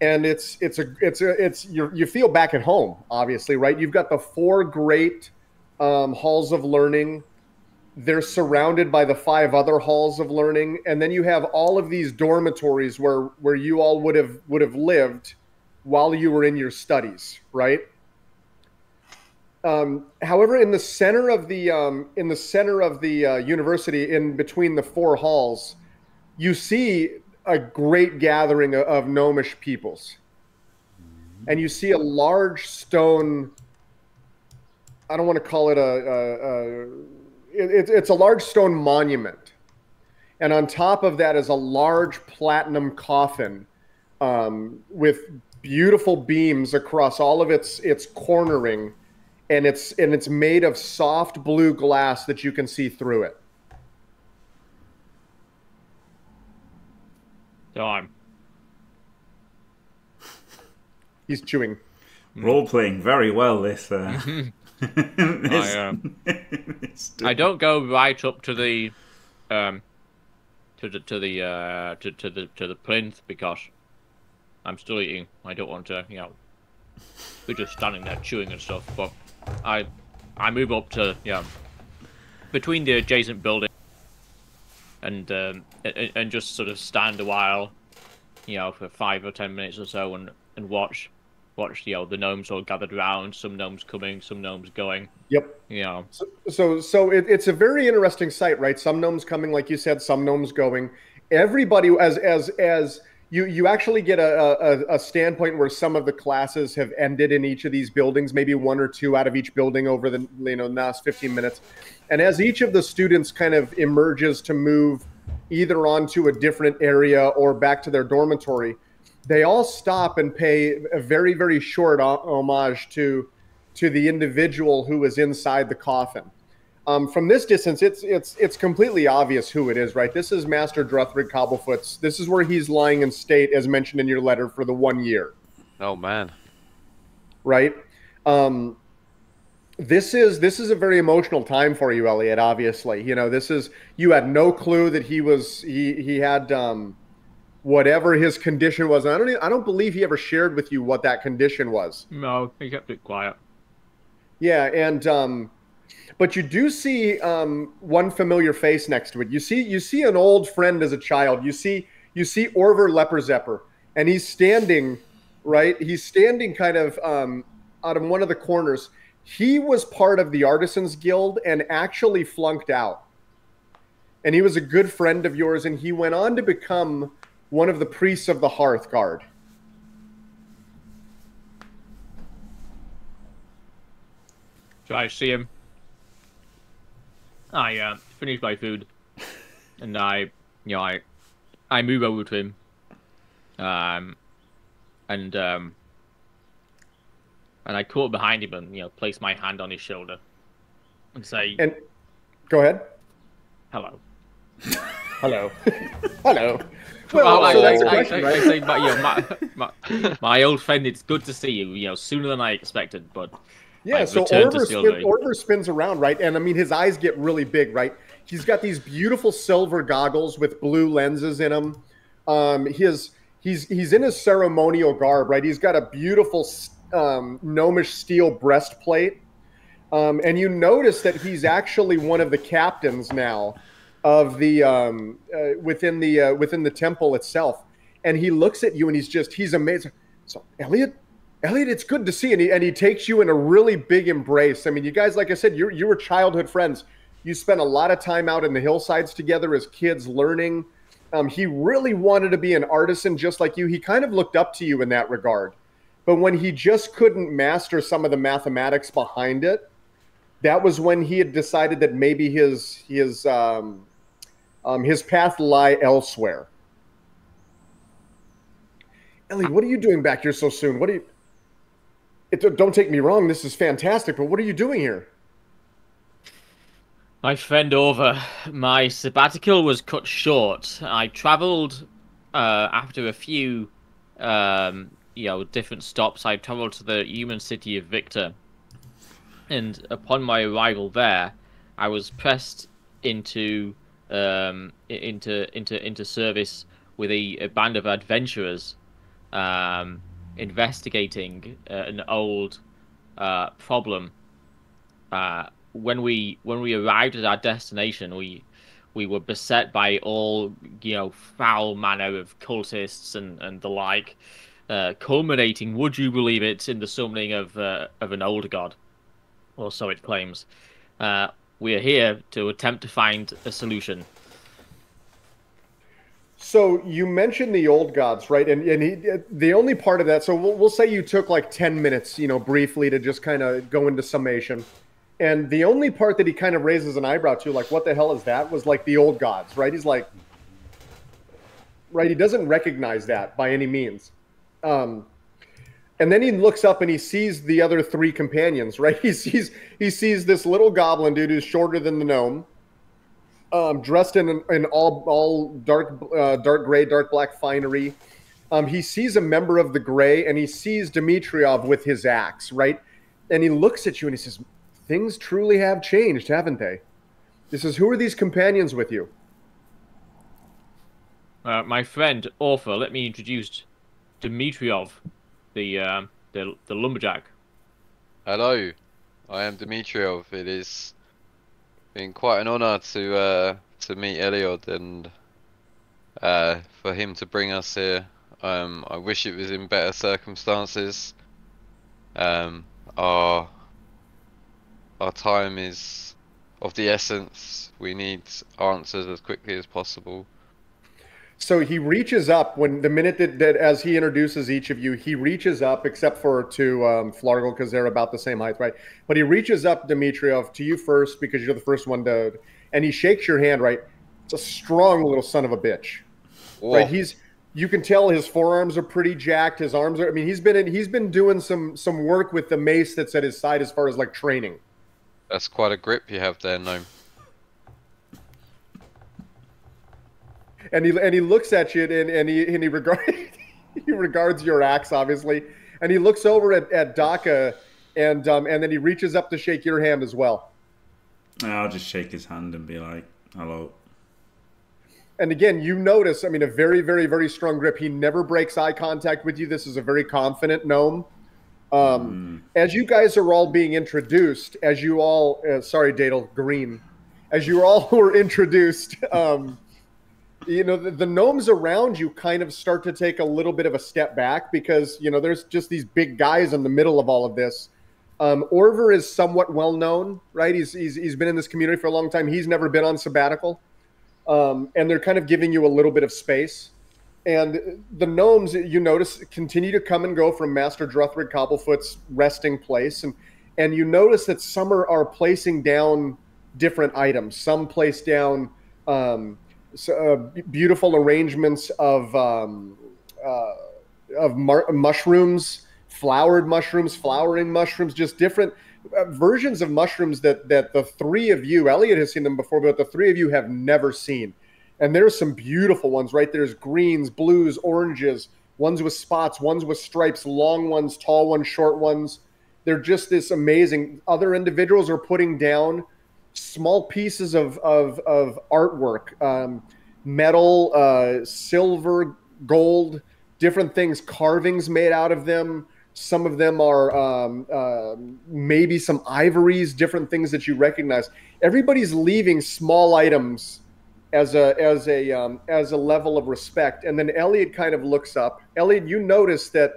and it's it's a it's a it's you you feel back at home. Obviously, right? You've got the four great um, halls of learning. They're surrounded by the five other halls of learning, and then you have all of these dormitories where where you all would have would have lived while you were in your studies, right? Um, however, in the center of the um, in the center of the uh, university, in between the four halls, you see a great gathering of, of gnomish peoples, and you see a large stone. I don't want to call it a. a, a it, it's a large stone monument, and on top of that is a large platinum coffin um, with beautiful beams across all of its its cornering. And it's and it's made of soft blue glass that you can see through it. Time. He's chewing. Role playing very well. This. Uh, this, I, um, this I don't go right up to the, um, to the to the uh, to to the to the plinth because I'm still eating. I don't want to, you know. We're just standing there chewing and stuff, but. I, I move up to yeah, between the adjacent building, and um, and, and just sort of stand a while, you know, for five or ten minutes or so, and and watch, watch you know the gnomes all gathered around. Some gnomes coming, some gnomes going. Yep. Yeah. You know. So so, so it, it's a very interesting sight, right? Some gnomes coming, like you said. Some gnomes going. Everybody, as as as you you actually get a, a a standpoint where some of the classes have ended in each of these buildings, maybe one or two out of each building over the you know last fifteen minutes, and as each of the students kind of emerges to move either onto a different area or back to their dormitory, they all stop and pay a very very short homage to to the individual who was inside the coffin. Um, from this distance, it's it's it's completely obvious who it is, right? This is Master Druthrig Cobblefoot's. This is where he's lying in state, as mentioned in your letter, for the one year. Oh man, right? Um, this is this is a very emotional time for you, Eliod. Obviously, you know this is you had no clue that he was he he had um, whatever his condition was. And I don't even, I don't believe he ever shared with you what that condition was. No, he kept it quiet. Yeah, and. Um, But you do see um, one familiar face next to it. You see, you see an old friend as a child. You see, you see Orvar Lepperzepper, and he's standing, right? He's standing kind of um, out of one of the corners. He was part of the Artisans Guild and actually flunked out. And he was a good friend of yours, and he went on to become one of the priests of the Hearth Guard. Do I see him? I uh, finish my food, and I, you know, I, I move over to him, um, and um, and I caught behind him and you know place my hand on his shoulder, and say, and go ahead, hello, hello, hello. Well, well so I, I, question, I, right? I say, my, you know, my, my, my old friend, it's good to see you. You know, sooner than I expected, but. Yeah, I've so Orvar, spin, Orvar spins around, right? And, I mean, his eyes get really big, right? He's got these beautiful silver goggles with blue lenses in them. Um, his, he's, he's in his ceremonial garb, right? He's got a beautiful um, gnomish steel breastplate. Um, and you notice that he's actually one of the captains now of the um, uh, within the uh, within the temple itself. And he looks at you and he's just, he's amazed. So, Eliod? Eliod, it's good to see you. And he, and he takes you in a really big embrace. I mean, you guys, like I said, you you were childhood friends. You spent a lot of time out in the hillsides together as kids learning. Um, he really wanted to be an artisan just like you. He kind of looked up to you in that regard. But when he just couldn't master some of the mathematics behind it, that was when he had decided that maybe his, his, um, um, his path lie elsewhere. Eliod, what are you doing back here so soon? What are you... It, don't take me wrong, this is fantastic, but what are you doing here? My friend Orvar, my sabbatical was cut short. I travelled uh, after a few, um, you know, different stops. I travelled to the human city of Victa, and upon my arrival there, I was pressed into um, into into into service with a, a band of adventurers um, investigating uh, an old uh, problem. Uh, when we when we arrived at our destination, we we were beset by all you know foul manner of cultists and and the like, uh, culminating, would you believe it, in the summoning of uh, of an old god, or so it claims. Uh, we are here to attempt to find a solution. So you mentioned the old gods, right? And and he, the only part of that, so we'll, we'll say you took like ten minutes, you know, briefly to just kind of go into summation. And the only part that he kind of raises an eyebrow to, like, what the hell is that, was like the old gods, right? He's like, right? He doesn't recognize that by any means. Um, and then he looks up and he sees the other three companions, right? He sees, he sees this little goblin dude who's shorter than the gnome. Um, dressed in, in all all dark uh, dark gray, dark black finery. Um, he sees a member of the Gray, and he sees Dmitriev with his axe, right? And he looks at you, and he says, things truly have changed, haven't they? He says, who are these companions with you? Uh, my friend, Orvar, let me introduce Dmitriev, the, uh, the, the lumberjack. Hello, I am Dmitriev. It is... been quite an honor to uh, to meet Eliod, and uh, for him to bring us here. Um, I wish it was in better circumstances. Um, our our time is of the essence. We need answers as quickly as possible. So he reaches up when the minute that, that as he introduces each of you, he reaches up, except for to um, Flargle, because they're about the same height, right? But he reaches up, Dmitriev, to you first, because you're the first one to, and he shakes your hand, right? It's a strong little son of a bitch. Whoa. Right? He's, you can tell his forearms are pretty jacked. His arms are, I mean, he's been in, he's been doing some some work with the mace that's at his side as far as like training. That's quite a grip you have there, Gnome. And he and he looks at you, and and he and he regards he regards your axe, obviously, and he looks over at at Dakka, and um and then he reaches up to shake your hand as well. I'll just shake his hand and be like, hello. And again, you notice, I mean, a very very very strong grip. He never breaks eye contact with you. This is a very confident gnome. Um, mm. As you guys are all being introduced, as you all uh, sorry, Daedal Green, as you all were introduced. Um, You know, the, the gnomes around you kind of start to take a little bit of a step back because, you know, there's just these big guys in the middle of all of this. Um, Orvar is somewhat well-known, right? He's, he's, he's been in this community for a long time. He's never been on sabbatical. Um, and they're kind of giving you a little bit of space. And the gnomes, you notice, continue to come and go from Master Druthrig Cobblefoot's resting place. And, and you notice that some are, are placing down different items. Some place down... Um, So, uh, beautiful arrangements of um, uh, of mushrooms, flowered mushrooms, flowering mushrooms, just different uh, versions of mushrooms that that the three of you, Eliod has seen them before, but the three of you have never seen. And there's some beautiful ones, right? There's greens, blues, oranges, ones with spots, ones with stripes, long ones, tall ones, short ones. They're just this amazing. Other individuals are putting down small pieces of, of, of artwork, um, metal, uh, silver, gold, different things, carvings made out of them. Some of them are um, uh, maybe some ivories, different things that you recognize. Everybody's leaving small items as a, as a, um, as a level of respect. And then Eliod kind of looks up. Eliod, you notice that,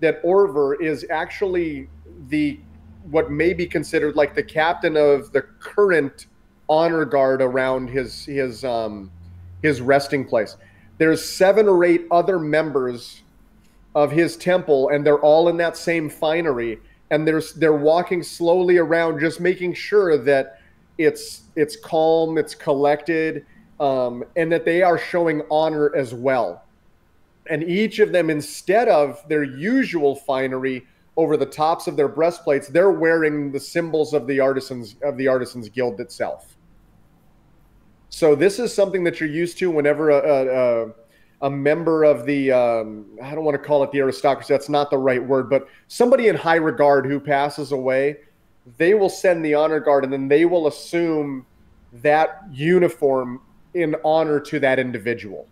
that Orvar is actually the what may be considered like the captain of the current honor guard around his his um, his resting place. There's seven or eight other members of his temple, and they're all in that same finery. And there's they're walking slowly around, just making sure that it's it's calm, it's collected, um, and that they are showing honor as well. And each of them, instead of their usual finery, over the tops of their breastplates, they're wearing the symbols of the artisans of the Artisans Guild itself. So this is something that you're used to whenever a, a, a member of the, um, I don't want to call it the aristocracy, that's not the right word, but somebody in high regard who passes away, they will send the honor guard, and then they will assume that uniform in honor to that individual.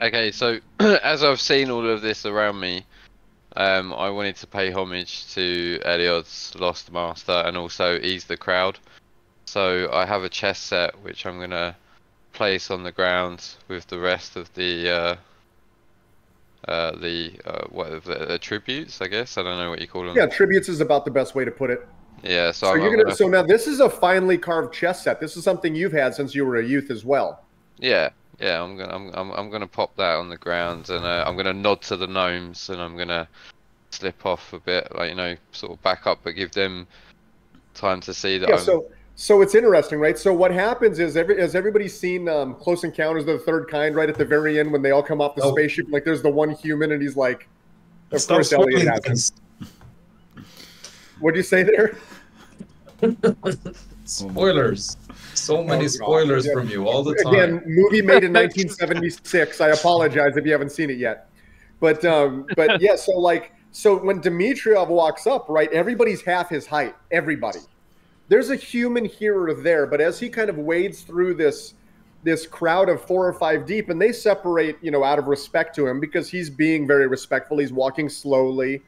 Okay, so as I've seen all of this around me, um, I wanted to pay homage to Eliod's lost master and also ease the crowd. So I have a chess set which I'm gonna place on the ground with the rest of the uh, uh, the uh, what the, the tributes, I guess. I don't know what you call them. Yeah, tributes is about the best way to put it. Yeah. So, so I'm, you're gonna. gonna... So now this is a finely carved chess set. This is something you've had since you were a youth as well. Yeah. Yeah, I'm gonna, I'm, I'm, I'm gonna pop that on the ground, and uh, I'm gonna nod to the gnomes, and I'm gonna slip off a bit, like you know, sort of back up, but give them time to see that. Yeah, I'm... so, so it's interesting, right? So what happens is, every, has everybody seen um, Close Encounters of the Third Kind? Right at the very end, when they all come off the oh. spaceship, like there's the one human, and he's like, "Of Stop course, Eliod happens." What'd you say there? Spoilers. So many oh, spoilers yeah. from you all the time. Again, movie made in nineteen seventy-six. I apologize if you haven't seen it yet. But um, but yeah, so like, so when Dmitriev walks up, right, everybody's half his height, everybody. There's a human here or there, but as he kind of wades through this, this crowd of four or five deep, and they separate, you know, out of respect to him because he's being very respectful. He's walking slowly.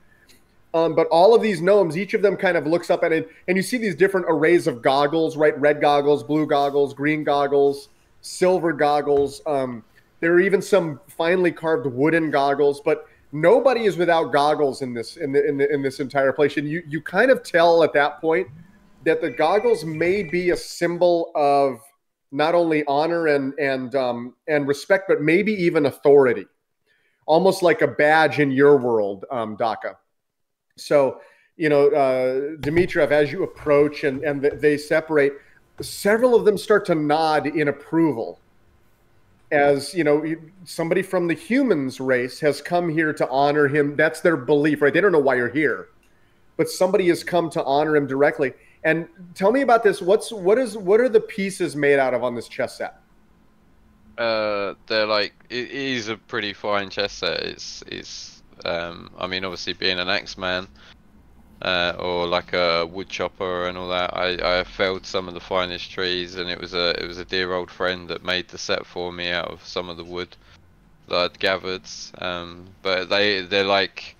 Um, but all of these gnomes, each of them kind of looks up at it, and you see these different arrays of goggles, right? Red goggles, blue goggles, green goggles, silver goggles. Um, there are even some finely carved wooden goggles, but nobody is without goggles in this in the, in, the, in this entire place. And you you kind of tell at that point that the goggles may be a symbol of not only honor and and um, and respect, but maybe even authority, almost like a badge in your world, um, Dakka. So, you know, uh, Dmitriev, as you approach and, and they separate, several of them start to nod in approval. As, you know, somebody from the humans race has come here to honor him. That's their belief, right? They don't know why you're here, but somebody has come to honor him directly. And tell me about this. What's, what is, what are the pieces made out of on this chess set? Uh, they're like, it is a pretty fine chess set. It's, it's, Um, I mean, obviously being an axeman uh, or like a wood chopper and all that, I, I felled some of the finest trees, and it was a it was a dear old friend that made the set for me out of some of the wood that I'd gathered. Um, but they they're like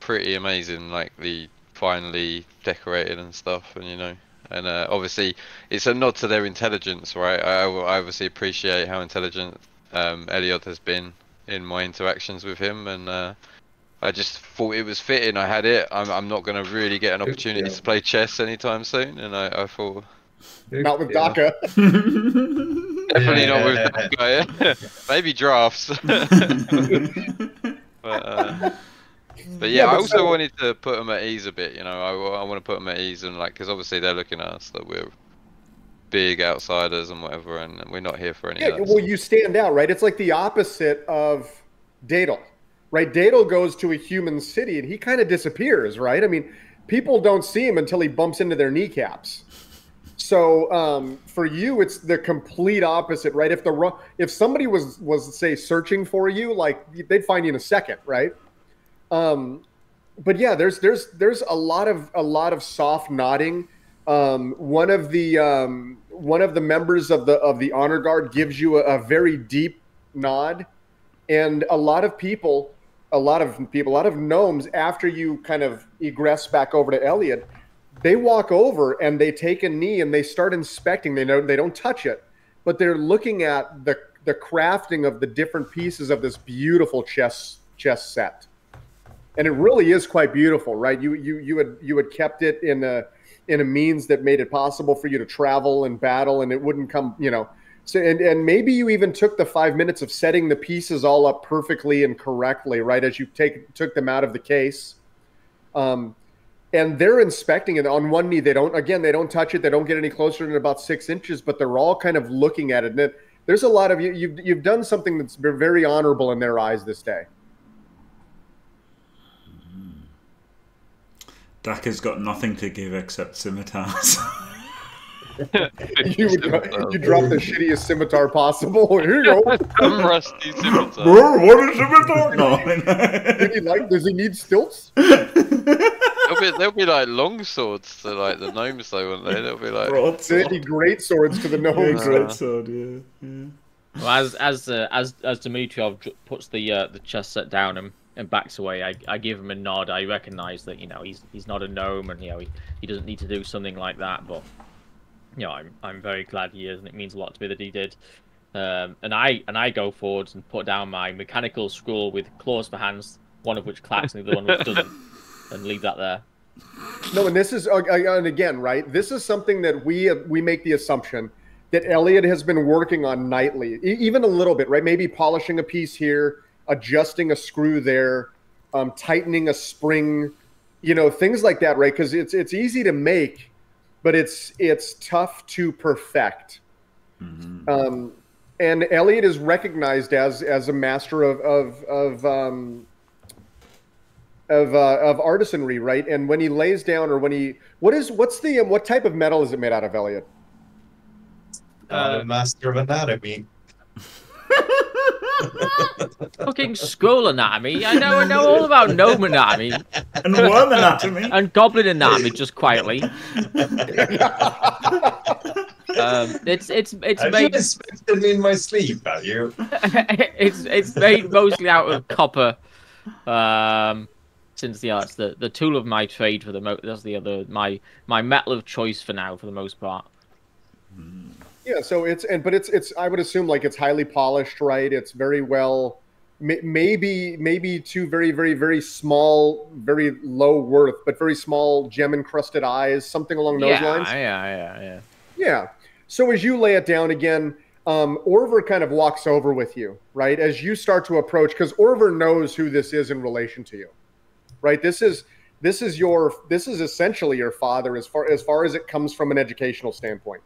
pretty amazing, like the finely decorated and stuff, and you know, and uh, obviously it's a nod to their intelligence, right? I, I obviously appreciate how intelligent um, Eliod has been in my interactions with him, and uh, I just thought it was fitting. I had it. I'm, I'm not going to really get an opportunity yeah. to play chess anytime soon, and I, I thought... Not with yeah. Dakka. Definitely not with Dakka, yeah. Maybe drafts. but, uh, but yeah, yeah but I also so... wanted to put them at ease a bit, you know. I, I want to put them at ease, and like, because obviously they're looking at us, that we're big outsiders and whatever, and we're not here for any yeah, of that. Well, you stand out, right? It's like the opposite of Daedal, right? Daedal goes to a human city and he kind of disappears, right? I mean, people don't see him until he bumps into their kneecaps. So um, for you, it's the complete opposite, right? If the if somebody was, was say, searching for you, like, they'd find you in a second, right? Um, but yeah, there's there's there's a lot of a lot of soft nodding. Um, one of the um, one of the members of the of the honor guard gives you a, a very deep nod, and a lot of people, a lot of people, a lot of gnomes. After you kind of egress back over to Eliod, they walk over and they take a knee and they start inspecting. They know they don't touch it, but they're looking at the the crafting of the different pieces of this beautiful chess chess set, and it really is quite beautiful, right? You you you had you had kept it in a in a means that made it possible for you to travel and battle, and it wouldn't come, you know. So, and, and maybe you even took the five minutes of setting the pieces all up perfectly and correctly, right, as you take took them out of the case. Um, and they're inspecting it on one knee. They don't, again, they don't touch it. They don't get any closer than about six inches, but they're all kind of looking at it. And it, there's a lot of, you, you've, you've done something that's very honorable in their eyes this day. Dakka's got nothing to give except scimitars. you, would, you drop the shittiest scimitar possible. Here you go. Some rusty scimitar. What is scimitar? No. Does he like? Does he need stilts? It'll be, they'll be like long swords to like the gnomes, though, won't they? They'll be like really great swords for the gnomes. Yeah. Great sword, yeah. yeah. Well, as as uh, as as Dmitriev puts the uh, the chess set down and, and backs away, I I give him a nod. I recognise that you know he's he's not a gnome, and you know he, he doesn't need to do something like that. But you know I'm I'm very glad he is, and it means a lot to me that he did. Um, and I and I go forwards and put down my mechanical scroll with claws for hands, one of which claps and the other one which doesn't, and leave that there. No, and this is uh, and again, right? This is something that we uh, we make the assumption that Eliod has been working on nightly, e even a little bit, right? Maybe polishing a piece here, adjusting a screw there, um, tightening a spring, you know, things like that, right? Because it's it's easy to make, but it's it's tough to perfect. Mm-hmm. um, and Eliod is recognized as as a master of of of um, of uh, of artisanry, right? And when he lays down, or when he what is what's the what type of metal is it made out of, Eliod? Uh, master of anatomy. Fucking scroll anatomy. I know I know all about gnome anatomy. And worm anatomy. And goblin anatomy, just quietly. um, it's it's it's Have made you in my sleep, are you? it's it's made mostly out of copper. Um since the arts the, the tool of my trade for the mo that's the other my my metal of choice for now for the most part. Mm. Yeah, so it's and but it's it's I would assume like it's highly polished, right? It's very well, maybe maybe two very very very small, very low worth, but very small gem encrusted eyes, something along those yeah, lines. Yeah, yeah, yeah, yeah. So as you lay it down again, um, Orvar kind of walks over with you, right? As you start to approach, because Orvar knows who this is in relation to you, right? This is this is your this is essentially your father as far as far as it comes from an educational standpoint.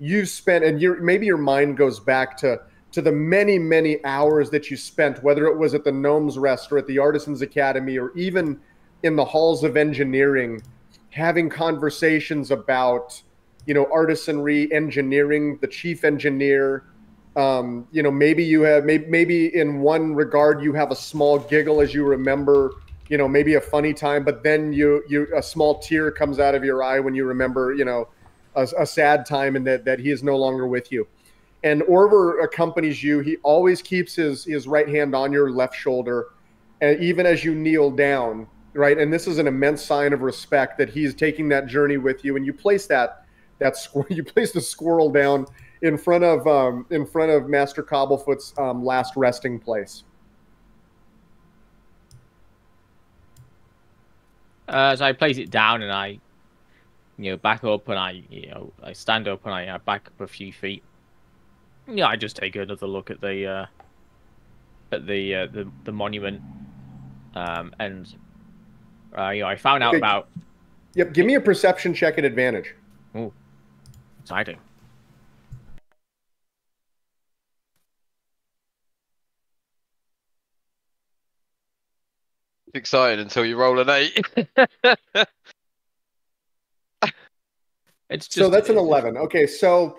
You've spent, and you're, maybe your mind goes back to, to the many, many hours that you spent, whether it was at the Gnome's Rest or at the Artisans Academy or even in the halls of engineering, having conversations about, you know, artisanry, engineering, the chief engineer. Um, you know, maybe you have, maybe, maybe in one regard you have a small giggle as you remember, you know, maybe a funny time, but then you, you a small tear comes out of your eye when you remember, you know, A, a sad time and that, that he is no longer with you. And Orvar accompanies you. He always keeps his, his right hand on your left shoulder, and even as you kneel down, right? And this is an immense sign of respect that he's taking that journey with you. And you place that, that squirrel, you place the squirrel down in front of, um, in front of Master Cobblefoot's um, last resting place. Uh, so I place it down and I, you know, back up, and I, you know, I stand up and I, I back up a few feet. Yeah, I just take another look at the, uh, at the, uh, the the monument, um, and uh, you know, I found out okay. about. Yep, give me a perception check at advantage. Oh, exciting. It's exciting until you roll an eight. It's just, so that's an eleven. Okay, so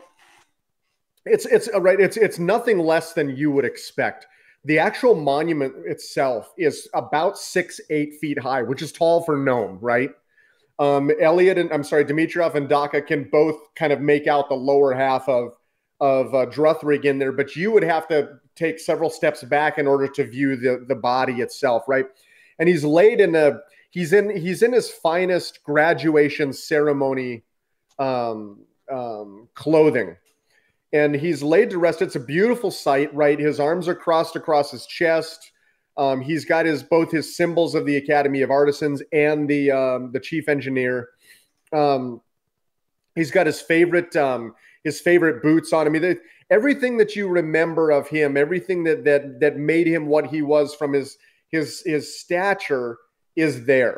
it's it's right. It's it's nothing less than you would expect. The actual monument itself is about six eight feet high, which is tall for gnome, right? Um, Eliod and I'm sorry, Dmitriev and Dakka can both kind of make out the lower half of of uh, Druthrig in there, but you would have to take several steps back in order to view the the body itself, right? And he's laid in a he's in he's in his finest graduation ceremony Um, um, clothing, and he's laid to rest. It's a beautiful sight, right? His arms are crossed across his chest. Um, he's got his both his symbols of the Academy of Artisans and the um, the chief engineer. Um, he's got his favorite um, his favorite boots on. I mean, they, everything that you remember of him, everything that that that made him what he was from his his his stature is there.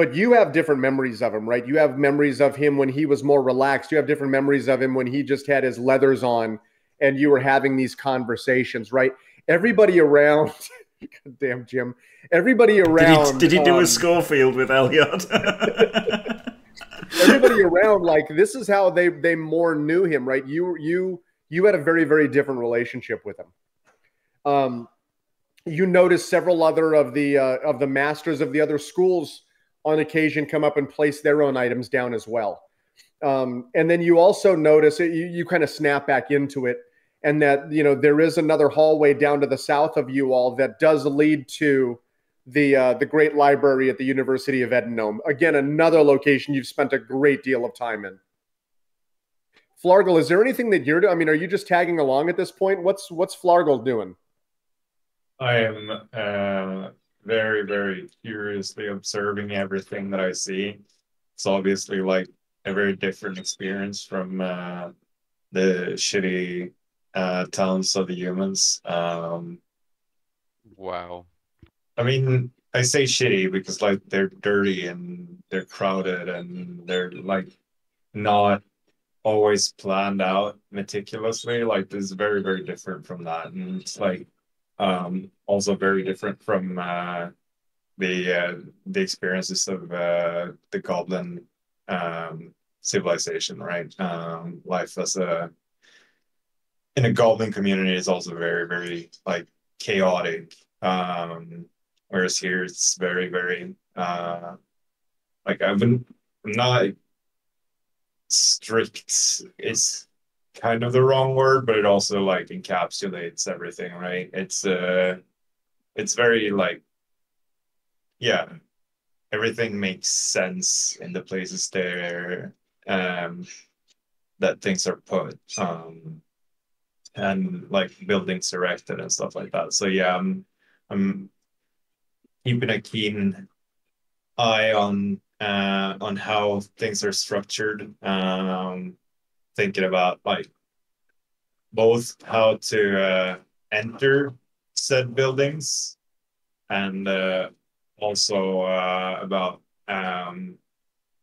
But you have different memories of him, right? You have memories of him when he was more relaxed. You have different memories of him when he just had his leathers on and you were having these conversations, right? Everybody around, goddamn Jim, everybody around. Did he, did he um, do a Scorefield with Eliod? Everybody around, like, this is how they, they more knew him, right? You, you, you had a very, very different relationship with him. Um, you noticed several other of the, uh, of the masters of the other schools on occasion come up and place their own items down as well. Um, and then you also notice it, you, you kind of snap back into it, and that, you know, there is another hallway down to the south of you all that does lead to the, uh, the great library at the University of Edingnome. Again, another location you've spent a great deal of time in. Flargle, is there anything that you're doing? I mean, are you just tagging along at this point? What's what's Flargle doing? I am uh, very, very curiously observing everything that I see. It's obviously like a very different experience from uh, the shitty uh, towns of the humans. Um, wow. I mean, I say shitty because like they're dirty and they're crowded and they're like not always planned out meticulously. Like this is very, very different from that, and it's like um also very different from uh the uh the experiences of uh the goblin um civilization, right? Um life as a in a goblin community is also very, very like chaotic, um whereas here it's very, very uh like I've been I'm not strict is kind of the wrong word, but it also like encapsulates everything, right? It's uh it's very like, yeah, everything makes sense in the places there um that things are put, um and like buildings erected and stuff like that. So yeah, i'm i'm keeping a keen eye on Uh, on how things are structured, um, thinking about like both how to uh, enter said buildings and uh, also uh, about um,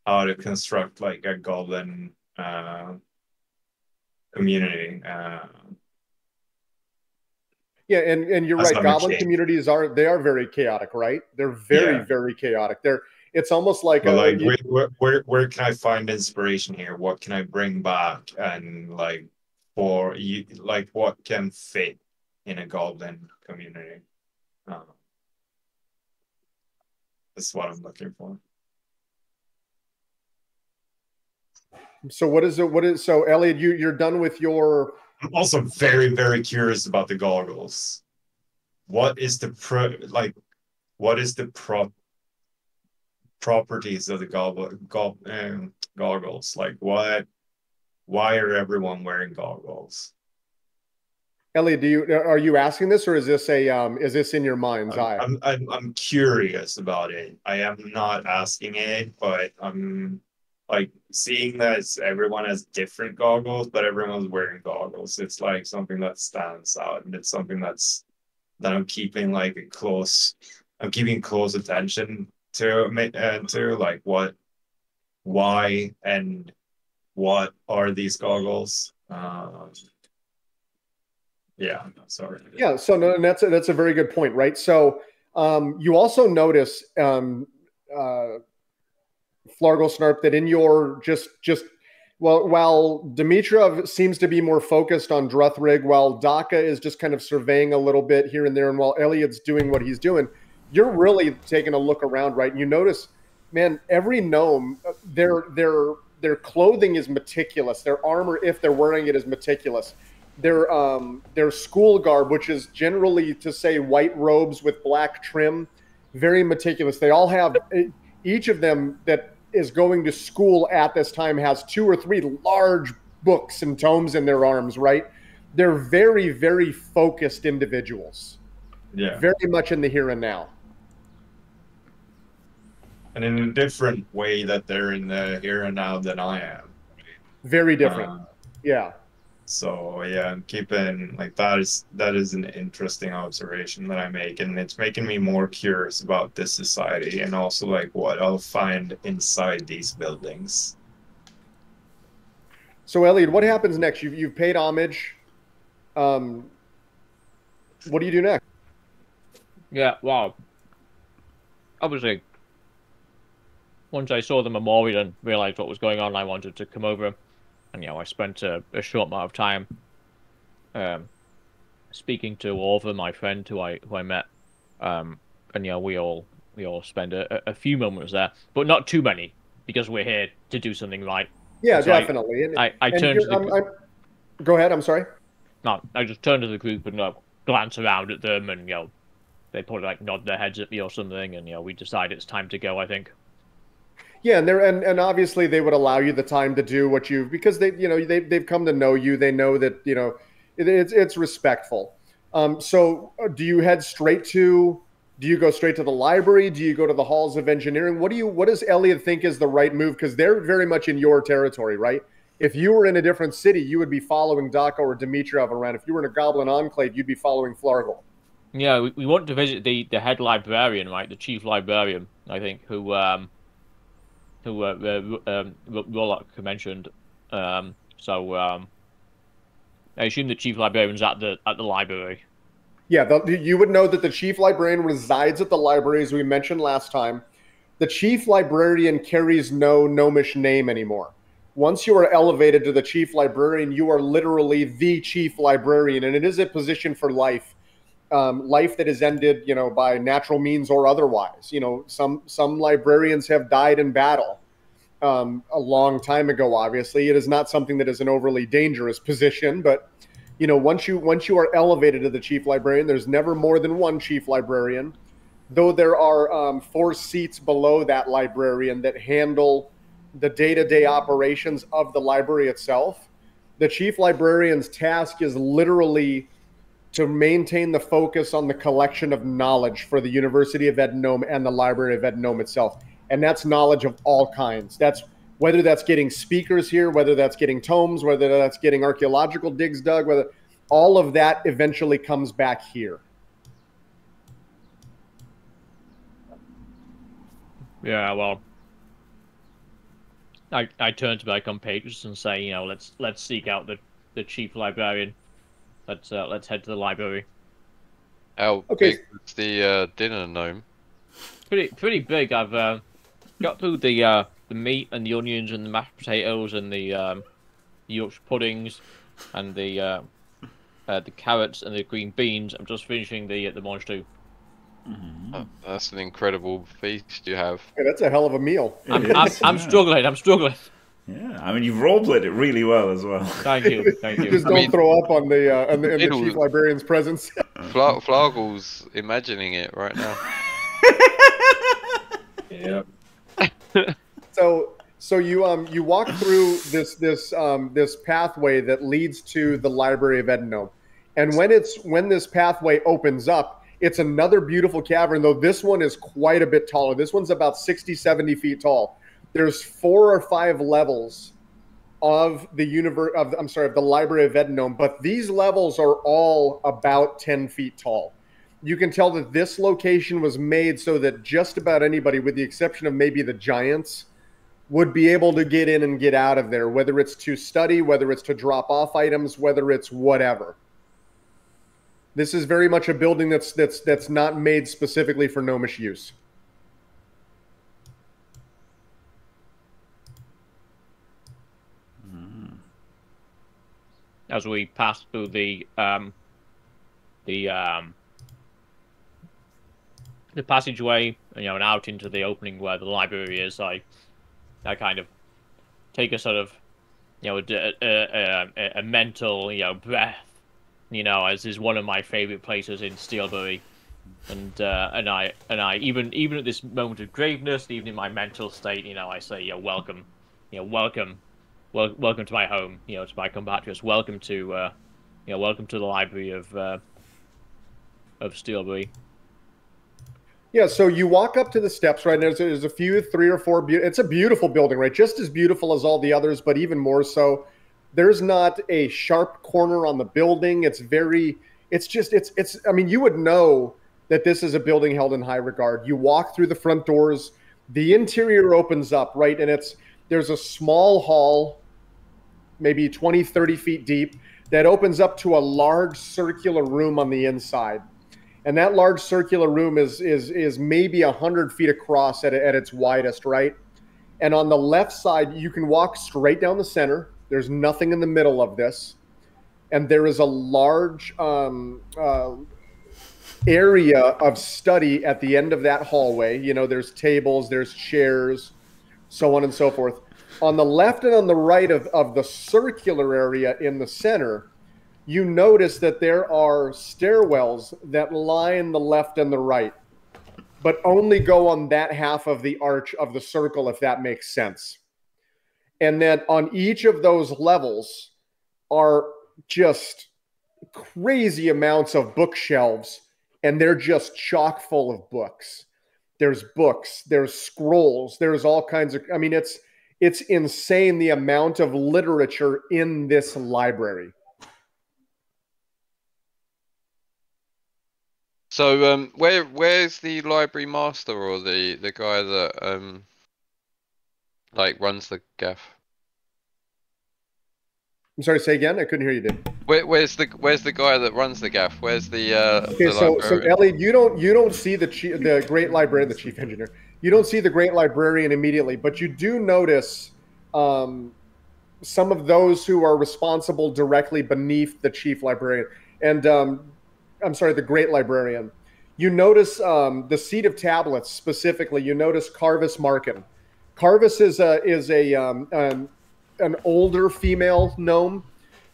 how to construct like a golden uh, community. Uh, Yeah, and, and you're right. Goblin chain. communities are they are very chaotic, right? They're very, yeah. very chaotic. They're it's almost like, a, like where, where where where can I find inspiration here? What can I bring back? And like for you, like what can fit in a goblin community? Um, that's what I'm looking for. So what is it? What is so, Eliod? You you're done with your. I'm also very, very curious about the gargoyles. What is the pro like? What is the prop properties of the gobble go um, gargoyles? Like what? Why are everyone wearing gargoyles? Eliod, do you are you asking this, or is this a um? Is this in your mind's I'm, eye? I'm, I'm I'm curious about it. I am not asking it, but I'm. Like seeing that it's, everyone has different goggles, but everyone's wearing goggles. It's like something that stands out, and it's something that's that I'm keeping like a close. I'm keeping close attention to uh, to like what, why, and what are these goggles? Um, yeah, sorry. Yeah, so no, and that's a, that's a very good point, right? So um, you also notice. Um, uh, Flargle Snarp, that in your just just well, while Dmitriev seems to be more focused on Druthrig, while Dakka is just kind of surveying a little bit here and there, and while Eliod's doing what he's doing, you're really taking a look around, right? And you notice, man, every gnome, their their their clothing is meticulous. Their armor, if they're wearing it, is meticulous. Their um their school garb, which is generally to say white robes with black trim, very meticulous. They all have each of them that is going to school at this time has two or three large books and tomes in their arms, right? They're very, very focused individuals. Yeah. Very much in the here and now. And in a different way that they're in the here and now than I am. Very different. Uh, yeah. So yeah, I'm keeping like that is that is an interesting observation that I make, and it's making me more curious about this society and also like what I'll find inside these buildings. So Eliod, what happens next? You've you've paid homage. Um what do you do next? Yeah, wow. Obviously once I saw the memorial and realized what was going on, I wanted to come over. And, you know, I spent a, a short amount of time um, speaking to Orvar, my friend who I who I met, um, and you know we all we all spend a, a few moments there, but not too many, because we're here to do something right. Yeah, so definitely. I, and, I, I and turned to the I'm, I'm, Go ahead, I'm sorry. No, I just turned to the group and uh, glance around at them, and, you know, they probably, like, nod their heads at me or something, and, you know, we decide it's time to go, I think. Yeah, and, they're, and, and obviously they would allow you the time to do what you've... Because, they, you know, they, they've come to know you. They know that, you know, it, it's, it's respectful. Um, so do you head straight to... Do you go straight to the library? Do you go to the halls of engineering? What do you? What does Eliod think is the right move? Because they're very much in your territory, right? If you were in a different city, you would be following Dakka or Dmitriev around. If you were in a Goblin Enclave, you'd be following Flargol. Yeah, we, we want to visit the, the head librarian, right? The chief librarian, I think, who um, who uh, uh, um, Rolok mentioned. Um, so um, I assume the chief librarian's at the at the library. Yeah, the, you would know that the chief librarian resides at the library, as we mentioned last time. The chief librarian carries no gnomish name anymore. Once you are elevated to the chief librarian, you are literally the chief librarian, and it is a position for life, um, life that is ended, you know, by natural means or otherwise. You know, some some librarians have died in battle um, a long time ago. Obviously, it is not something that is an overly dangerous position, but. You know, once you once you are elevated to the chief librarian, there's never more than one chief librarian, though there are um, four seats below that librarian that handle the day-to-day operations of the library itself. The chief librarian's task is literally to maintain the focus on the collection of knowledge for the University of Edingnome and the Library of Edingnome itself. And that's knowledge of all kinds. That's whether that's getting speakers here, whether that's getting tomes, whether that's getting archaeological digs dug, whether all of that eventually comes back here. Yeah, well, I I turn to my compatriots and say, you know, let's let's seek out the the chief librarian. Let's uh, let's head to the library. How okay. big is the uh, dinner gnome? Pretty pretty big. I've uh, got through the. Uh, The meat and the onions and the mashed potatoes and the um, Yorkshire puddings and the uh, uh, the carrots and the green beans. I'm just finishing the the mange too. Mm-hmm. Oh, that's an incredible feast you have. Hey, that's a hell of a meal. I'm, I'm, I'm yeah. struggling. I'm struggling. Yeah, I mean you've roleplayed it really well as well. Thank you. Thank you. Just don't I mean, throw up on the uh, on the, on the chief librarian's presence. Fla Flargle's imagining it right now. Yeah. So, so you um you walk through this this um this pathway that leads to the Library of Edingnome, and when it's when this pathway opens up, it's another beautiful cavern. Though this one is quite a bit taller. This one's about sixty, seventy feet tall. There's four or five levels of the universe of I'm sorry of the Library of Edingnome, but these levels are all about ten feet tall. You can tell that this location was made so that just about anybody, with the exception of maybe the giants, would be able to get in and get out of there, whether it's to study, whether it's to drop off items, whether it's whatever. This is very much a building that's that's that's not made specifically for gnomish use. As we pass through the um, the um, the passageway, you know, and out into the opening where the library is, I. I kind of take a sort of, you know, a, a, a, a mental, you know, breath, you know, as is one of my favorite places in Steelbury, and uh, and I and I even even at this moment of graveness, even in my mental state, you know, I say, you know, welcome, you know, welcome, wel welcome to my home, you know, to my compatriots, welcome to, uh, you know, welcome to the library of uh, of Steelbury. Yeah, so you walk up to the steps, right? And there's, there's a few, three or four. It's a beautiful building, right? Just as beautiful as all the others, but even more so. There's not a sharp corner on the building. It's very, it's just, it's, it's, I mean, you would know that this is a building held in high regard. You walk through the front doors, the interior opens up, right? And it's, there's a small hall, maybe twenty, thirty feet deep, that opens up to a large circular room on the inside. And that large circular room is is is maybe a hundred feet across at at its widest, right? And on the left side, you can walk straight down the center. There's nothing in the middle of this, and there is a large um, uh, area of study at the end of that hallway. You know, there's tables, there's chairs, so on and so forth. On the left and on the right of, of the circular area in the center, you notice that there are stairwells that line the left and the right, but only go on that half of the arch of the circle, if that makes sense. And then on each of those levels are just crazy amounts of bookshelves, and they're just chock full of books. There's books, there's scrolls, there's all kinds of, I mean, it's, it's insane the amount of literature in this library. So um, where where's the library master, or the, the guy that um, like runs the gaff? I'm sorry, say again. I couldn't hear you, dude. Where, where's the where's the guy that runs the gaff? Where's the uh, okay? The so librarian? So Ellie, you don't you don't see the chief, the great librarian, the chief engineer. You don't see the great librarian immediately, but you do notice um, some of those who are responsible directly beneath the chief librarian and. Um, I'm sorry, the great librarian. You notice um, the seat of tablets specifically. You notice Carvis Markin. Carvis is a is a um, an, an older female gnome.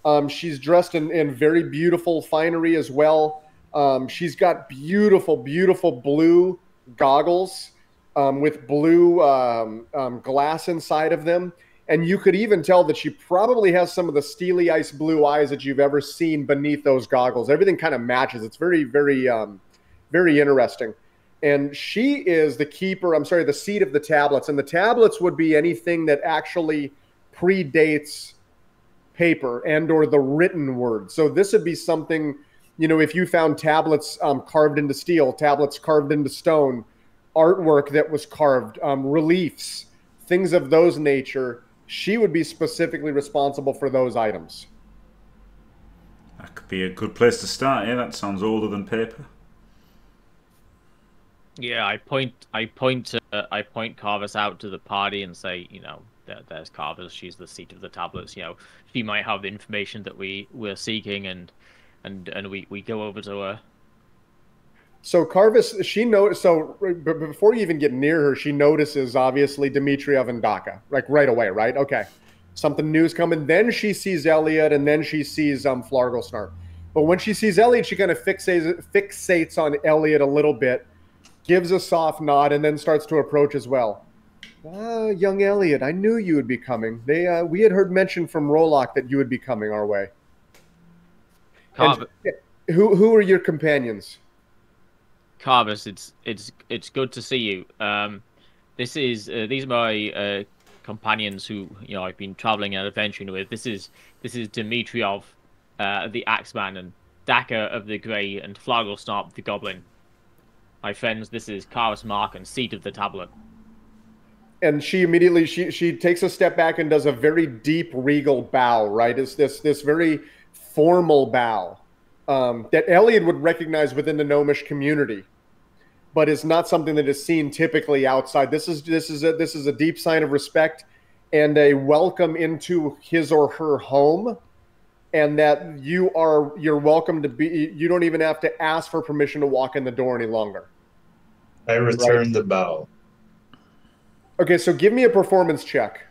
Um, she's dressed in, in very beautiful finery as well. Um, she's got beautiful, beautiful blue goggles um, with blue um, um, glass inside of them, and you could even tell that she probably has some of the steely ice blue eyes that you've ever seen beneath those goggles. Everything kind of matches. It's very, very, um, very interesting. And she is the keeper, I'm sorry, the seat of the tablets. And the tablets would be anything that actually predates paper and or the written word. So this would be something, you know, if you found tablets um, carved into steel, tablets carved into stone, artwork that was carved, um, reliefs, things of those nature, she would be specifically responsible for those items. That could be a good place to start. Yeah, that sounds older than paper. Yeah, I point, I point, uh, I point Carvis out to the party and say, you know, there, there's Carvis. She's the seat of the tablets. You know, she might have the information that we we're seeking, and and and we we go over to her. So Carvis, she noticed, so but before you even get near her, she notices obviously Dmitriev and Dakka, like right away, right? Okay, something new's coming. Then she sees Eliod, and then she sees um, Largo Snarf. But when she sees Eliod, she kind of fixates, fixates on Eliod a little bit, gives a soft nod, and then starts to approach as well. Uh, young Eliod, I knew you would be coming. They, uh, we had heard mention from Rolok that you would be coming our way. And who, who are your companions? Carvis, it's it's it's good to see you. Um, this is uh, these are my uh, companions who you know I've been traveling and adventuring with. This is this is Dmitriev, uh, the Axeman, and Dakka of the Grey, and Largo Snarf the Goblin. My friends, this is Carvis Markin, seat of the tablet. And she immediately she she takes a step back and does a very deep regal bow. Right, it's this this very formal bow um, that Eliod would recognize within the gnomish community, but it's not something that is seen typically outside. This is this is a this is a deep sign of respect and a welcome into his or her home, and that you are you're welcome to be. You don't even have to ask for permission to walk in the door any longer. I return right. the bow. Okay, so give me a performance check.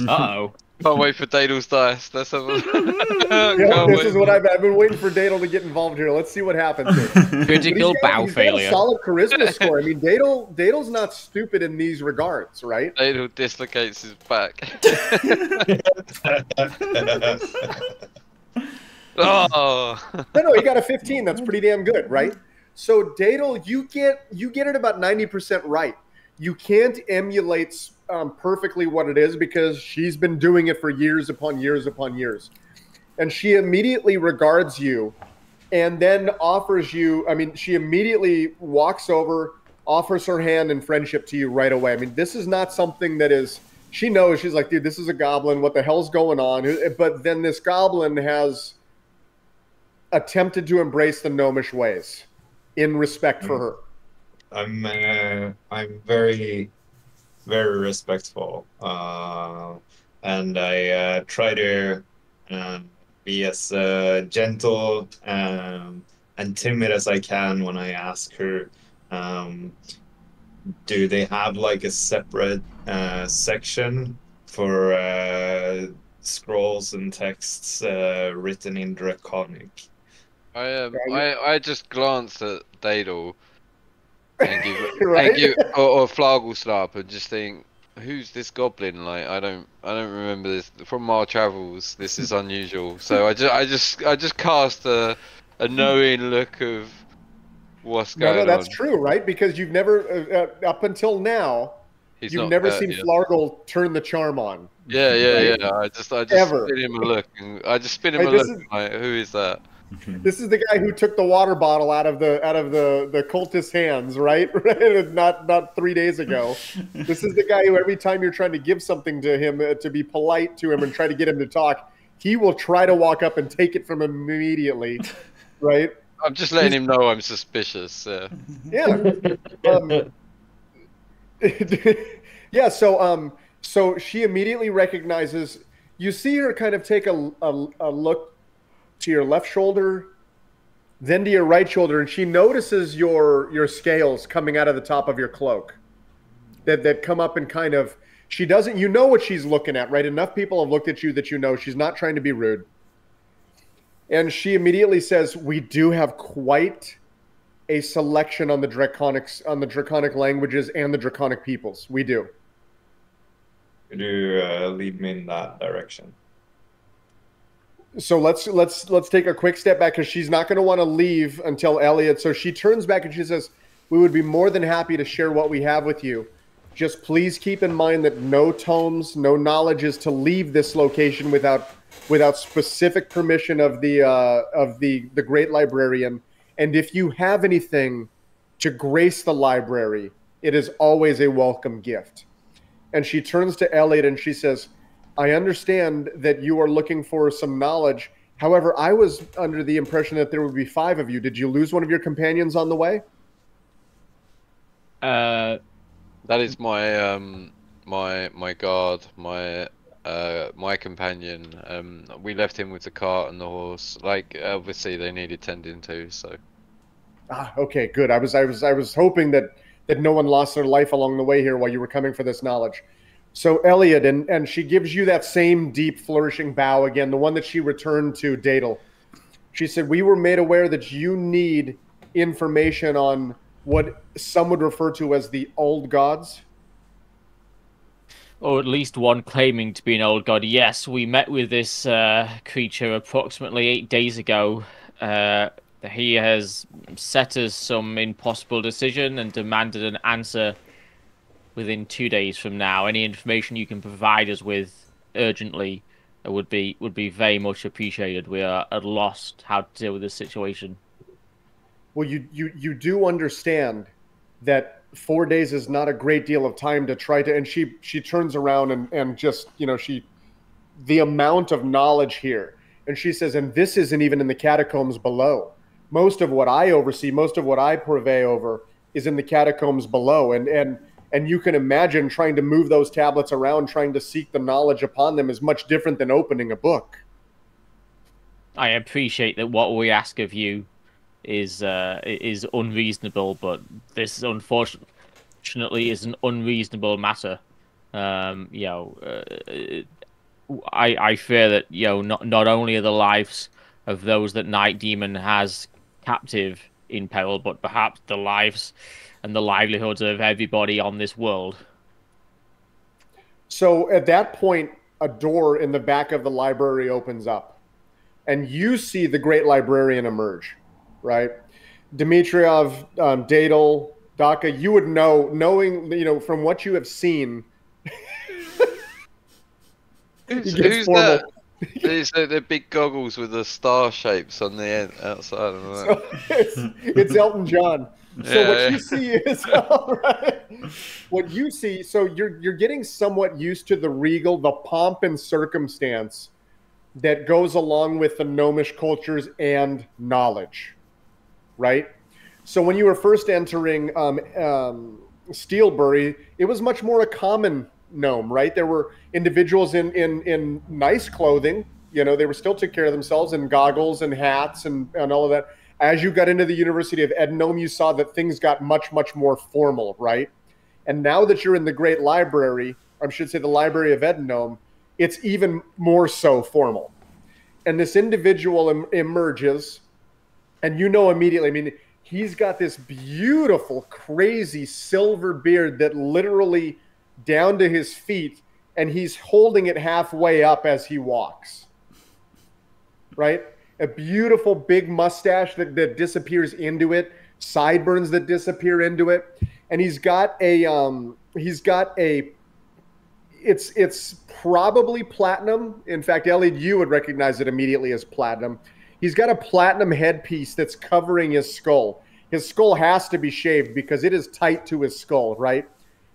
Uh-oh. Can't wait for Daedal's dice. That's yeah, this is what I've, I've been waiting for Daedal to get involved here. Let's see what happens here. Critical bow failure. Solid charisma score. I mean, Daedal, Daedal's not stupid in these regards, right? Daedal dislocates his back. Oh. No, no, he got a fifteen. That's pretty damn good, right? So Daedal, you get you get it about ninety percent right. You can't emulate um, perfectly what it is because she's been doing it for years upon years upon years. And she immediately regards you and then offers you, I mean, she immediately walks over, offers her hand in friendship to you right away. I mean, this is not something that is, she knows, she's like, dude, this is a goblin. What the hell's going on? But then this goblin has attempted to embrace the gnomish ways in respect for her. I'm uh, I'm very, very respectful, uh, and I uh, try to uh, be as uh, gentle um, and timid as I can when I ask her, um, do they have like a separate uh, section for uh, scrolls and texts uh, written in Draconic? I um, I I just glanced at Daedal and give, right? and give or, or Flagelslap and just think, who's this goblin? Like I don't I don't remember this from my travels. This is unusual. So I just I just I just cast a a knowing look of what's going on. No, no, that's on. True, right? Because you've never uh, up until now. He's You've never seen yet. Flargle turn the charm on. Yeah, yeah, right? yeah. I just, I just Ever. spin him a look. And I just spin him hey, a look. Is, like, who is that? This is the guy who took the water bottle out of the out of the the cultist's hands, right? not not three days ago. This is the guy who every time you're trying to give something to him uh, to be polite to him and try to get him to talk, he will try to walk up and take it from him immediately, right? I'm just letting He's, him know I'm suspicious. Uh. Yeah. Um, yeah, so um, so she immediately recognizes. You see her kind of take a, a a look to your left shoulder, then to your right shoulder, and she notices your your scales coming out of the top of your cloak, that that come up and kind of. She doesn't. You know what she's looking at, right? Enough people have looked at you that you know she's not trying to be rude. And she immediately says, "We do have quite a selection on the draconics on the draconic languages and the draconic peoples. We do. Could you uh, lead me in that direction?" So let's let's let's take a quick step back because she's not going to want to leave until Eliod. So she turns back and she says, "We would be more than happy to share what we have with you. Just please keep in mind that no tomes, no knowledge is to leave this location without without specific permission of the uh, of the the great librarian. And if you have anything to grace the library, it is always a welcome gift." And she turns to Eliod and she says, "I understand that you are looking for some knowledge. However, I was under the impression that there would be five of you. Did you lose one of your companions on the way?" Uh, that is my um, my my guard, my uh, my companion. Um, we left him with the cart and the horse. Like obviously, they needed tending to. So. Ah, okay, good. I was, I was, I was hoping that that no one lost their life along the way here while you were coming for this knowledge. So Eliod, and and she gives you that same deep, flourishing bow again, the one that she returned to Daedal. She said, "We were made aware that you need information on what some would refer to as the old gods." Or at least one claiming to be an old god. Yes, we met with this uh, creature approximately eight days ago. Uh, he has set us some impossible decision and demanded an answer within two days from now. Any information you can provide us with urgently would be would be very much appreciated. We are at a loss how to deal with this situation. Well, you you you do understand that. Four days is not a great deal of time to try to, and she she turns around and and just, you know, she the amount of knowledge here, and she says, "And this isn't even in the catacombs below. Most of what I oversee, most of what I purvey over is in the catacombs below, and and and you can imagine trying to move those tablets around, trying to seek the knowledge upon them is much different than opening a book." I appreciate that what we ask of you is uh is unreasonable, but this unfortunately is an unreasonable matter. Um you know, uh, i i fear that, you know, not not only are the lives of those that Night Demon has captive in peril, but perhaps the lives and the livelihoods of everybody on this world. So at that point, a door in the back of the library opens up and you see the great librarian emerge. Right, Dmitriev, um, Daedal, Dakka. You would know, knowing, you know, from what you have seen. Who's, who's that? These are the big goggles with the star shapes on the end outside of that. So it's, it's Elton John. So yeah, what yeah. you see is all right, what you see. So you're you're getting somewhat used to the regal, the pomp and circumstance that goes along with the gnomish cultures and knowledge. Right, so when you were first entering um, um, Steelbury, it was much more a common gnome, right? There were individuals in in in nice clothing, you know, they were still took care of themselves, and goggles and hats and and all of that. as you got into the University of Edingnome, you saw that things got much, much more formal, right? And now that you're in the Great Library, or I should say the Library of Edingnome, it's even more so formal. And this individual em emerges, and you know immediately, I mean, he's got this beautiful, crazy silver beard that literally down to his feet, and he's holding it halfway up as he walks, right? A beautiful big mustache that, that disappears into it, sideburns that disappear into it. And he's got a, um, he's got a, it's, it's probably platinum. In fact, Eliod, you would recognize it immediately as platinum. He's got a platinum headpiece that's covering his skull. His skull has to be shaved because it is tight to his skull, right?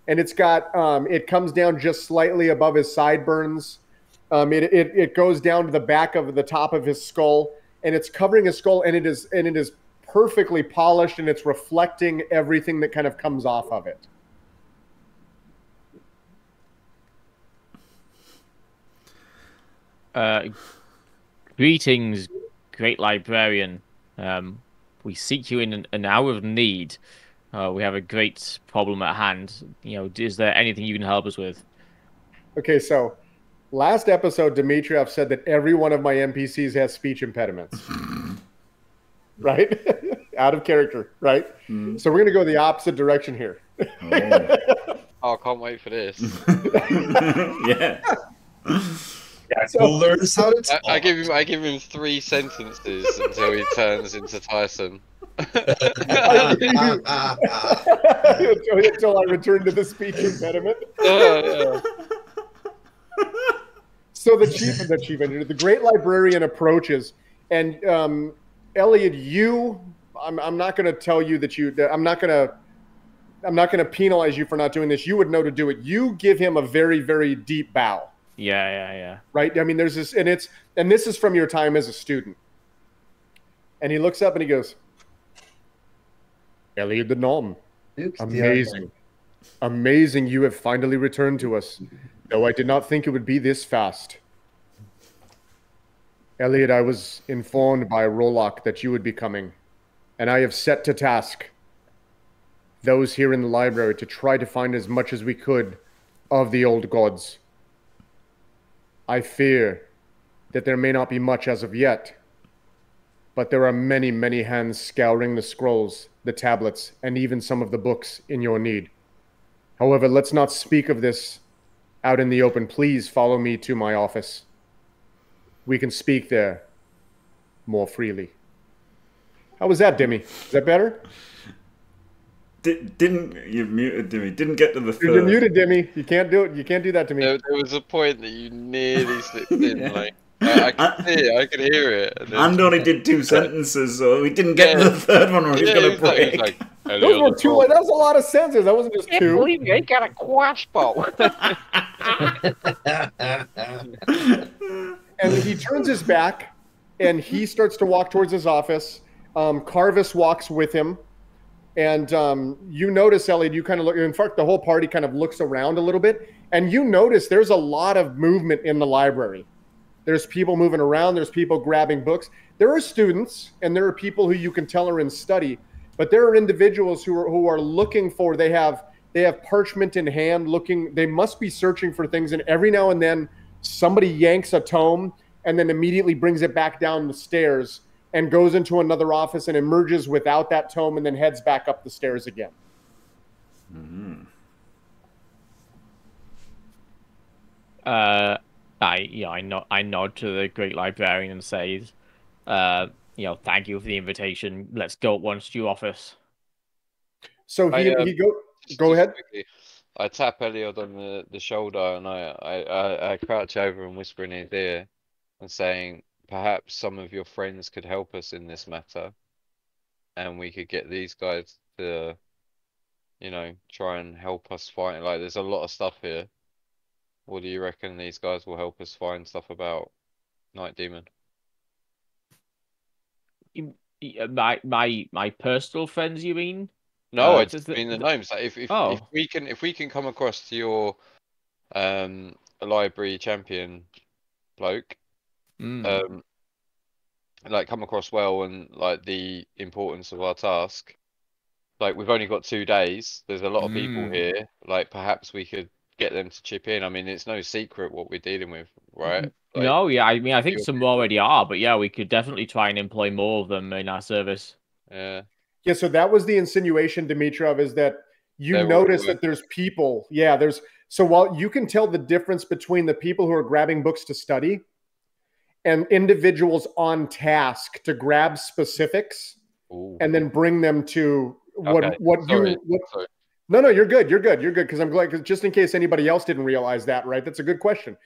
And it's got, um, it comes down just slightly above his sideburns. Um, it, it, it goes down to the back of the top of his skull, and it's covering his skull, and it is, and it is perfectly polished, and it's reflecting everything that kind of comes off of it. Uh, greetings, great librarian. Um, we seek you in an, an hour of need. Uh, we have a great problem at hand. You know, is there anything you can help us with? Okay, so last episode, Dmitriev said that every one of my N P Cs has speech impediments. Right? Out of character, right? Mm. So we're going to go the opposite direction here. Oh, oh, I can't wait for this. Yeah. Yeah, so we'll learn how to talk. I, I, give him, I give him three sentences until he turns into Tyson. until, until I return to the speech impediment. Uh, yeah. So the chief of the chief engineer, the great librarian approaches, and um, Eliod, you, I'm, I'm not going to tell you that you, that I'm not going to, I'm not going to penalize you for not doing this. You would know to do it. You give him a very, very deep bow. Yeah, yeah, yeah. Right? I mean, there's this, and it's, and this is from your time as a student. And he looks up and he goes, Eliod Denoma, amazing. Amazing, you have finally returned to us. Though I did not think it would be this fast. Eliod, I was informed by Rolok that you would be coming, and I have set to task those here in the library to try to find as much as we could of the old gods. I fear that there may not be much as of yet, but there are many, many hands scouring the scrolls, the tablets, and even some of the books in your need. However, let's not speak of this out in the open. Please follow me to my office. We can speak there more freely. How was that, Demi? Is that better? Didn't you muted Demi? Didn't get to the third. You muted Demi. You can't do it. You can't do that to me. There, there was a point that you nearly slipped in. Yeah. Like I, I could hear, I could hear it. And, and only did two sentences, so we didn't get yeah. to the third one. Or yeah, gonna was break. Like, like, those those were two. That was a lot of sentences. That wasn't just two. I can't believe you ain't got a quash bowl. And he turns his back, and he starts to walk towards his office. Um, Carvis walks with him. And um, you notice, Eliod, you kind of look, in fact, the whole party kind of looks around a little bit. And you notice there's a lot of movement in the library. There's people moving around. There's people grabbing books. There are students, and there are people who you can tell are in study. But there are individuals who are, who are looking for, they have, they have parchment in hand looking. They must be searching for things. And every now and then, somebody yanks a tome and then immediately brings it back down the stairs and goes into another office and emerges without that tome and then heads back up the stairs again. Mm-hmm. uh, I, you know, I, nod, I nod to the great librarian and says, uh, you know, thank you for the invitation. Let's go at once to your office. So he, I, um, he go, go ahead. Quickly, I tap Eliod on the, the shoulder and I, I, I, I crouch over and whisper in his ear and saying, perhaps some of your friends could help us in this matter, and we could get these guys to, you know, try and help us find, like, there's a lot of stuff here. What do you reckon these guys will help us find stuff about Night Demon? My my my personal friends, you mean? No, uh, I just mean the, the names. Like if if, oh. if we can if we can come across to your um library champion bloke. Mm. Um, like come across well and like the importance of our task. Like, we've only got two days. There's a lot of mm. people here. Like, perhaps we could get them to chip in. I mean, it's no secret what we're dealing with, right? Like, no, yeah. I mean, I think some already are, but yeah, we could definitely try and employ more of them in our service. Yeah. Yeah. So that was the insinuation, Dmitriev, is that you They're notice that there's people. Yeah. There's so while you can tell the difference between the people who are grabbing books to study and individuals on task to grab specifics Ooh. and then bring them to. What? Okay. What Sorry. you? What, no, no, you're good. You're good. You're good. Because I'm glad. Cause just in case anybody else didn't realize that, right? That's a good question.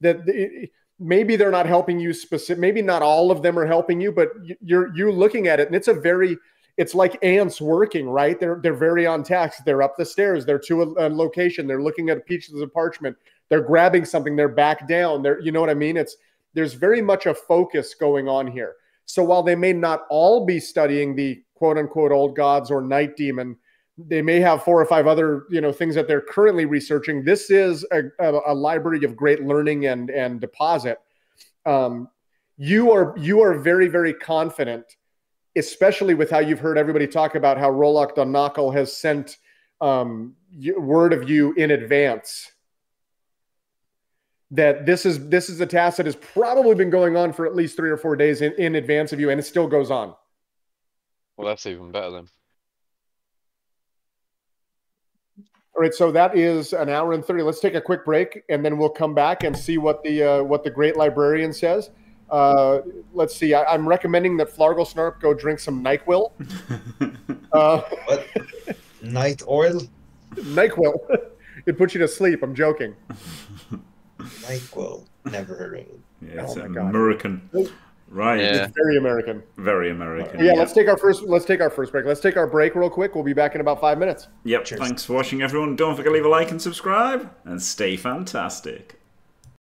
That it, maybe they're not helping you specific. Maybe not all of them are helping you, but you're you're looking at it, and it's a very. It's like ants working, right? They're they're very on task. They're up the stairs. They're to a, a location. They're looking at pieces of parchment. They're grabbing something. They're back down. They're you know what I mean? It's there's very much a focus going on here. So while they may not all be studying the quote unquote old gods or night demon, they may have four or five other, you know, things that they're currently researching. This is a, a, a library of great learning and, and deposit. Um, you are, you are very, very confident, especially with how you've heard everybody talk about how Rolok Donnacle has sent um, word of you in advance, that this is, this is a task that has probably been going on for at least three or four days in, in advance of you. And it still goes on. Well, that's even better then. All right, so that is an hour and thirty. Let's take a quick break, and then we'll come back and see what the uh, what the great librarian says. Uh, let's see. I, I'm recommending that Largo Snarf go drink some NyQuil. uh, what? Night oil? NyQuil. It puts you to sleep. I'm joking. NyQuil. Never heard of it. Yeah, it's oh, an American. Nope. Right. Yeah. It's very American. Very American. Yeah, yeah, let's take our first let's take our first break. Let's take our break real quick. We'll be back in about five minutes. Yep. Cheers. Thanks for watching, everyone. Don't forget to leave a like and subscribe, and stay fantastic.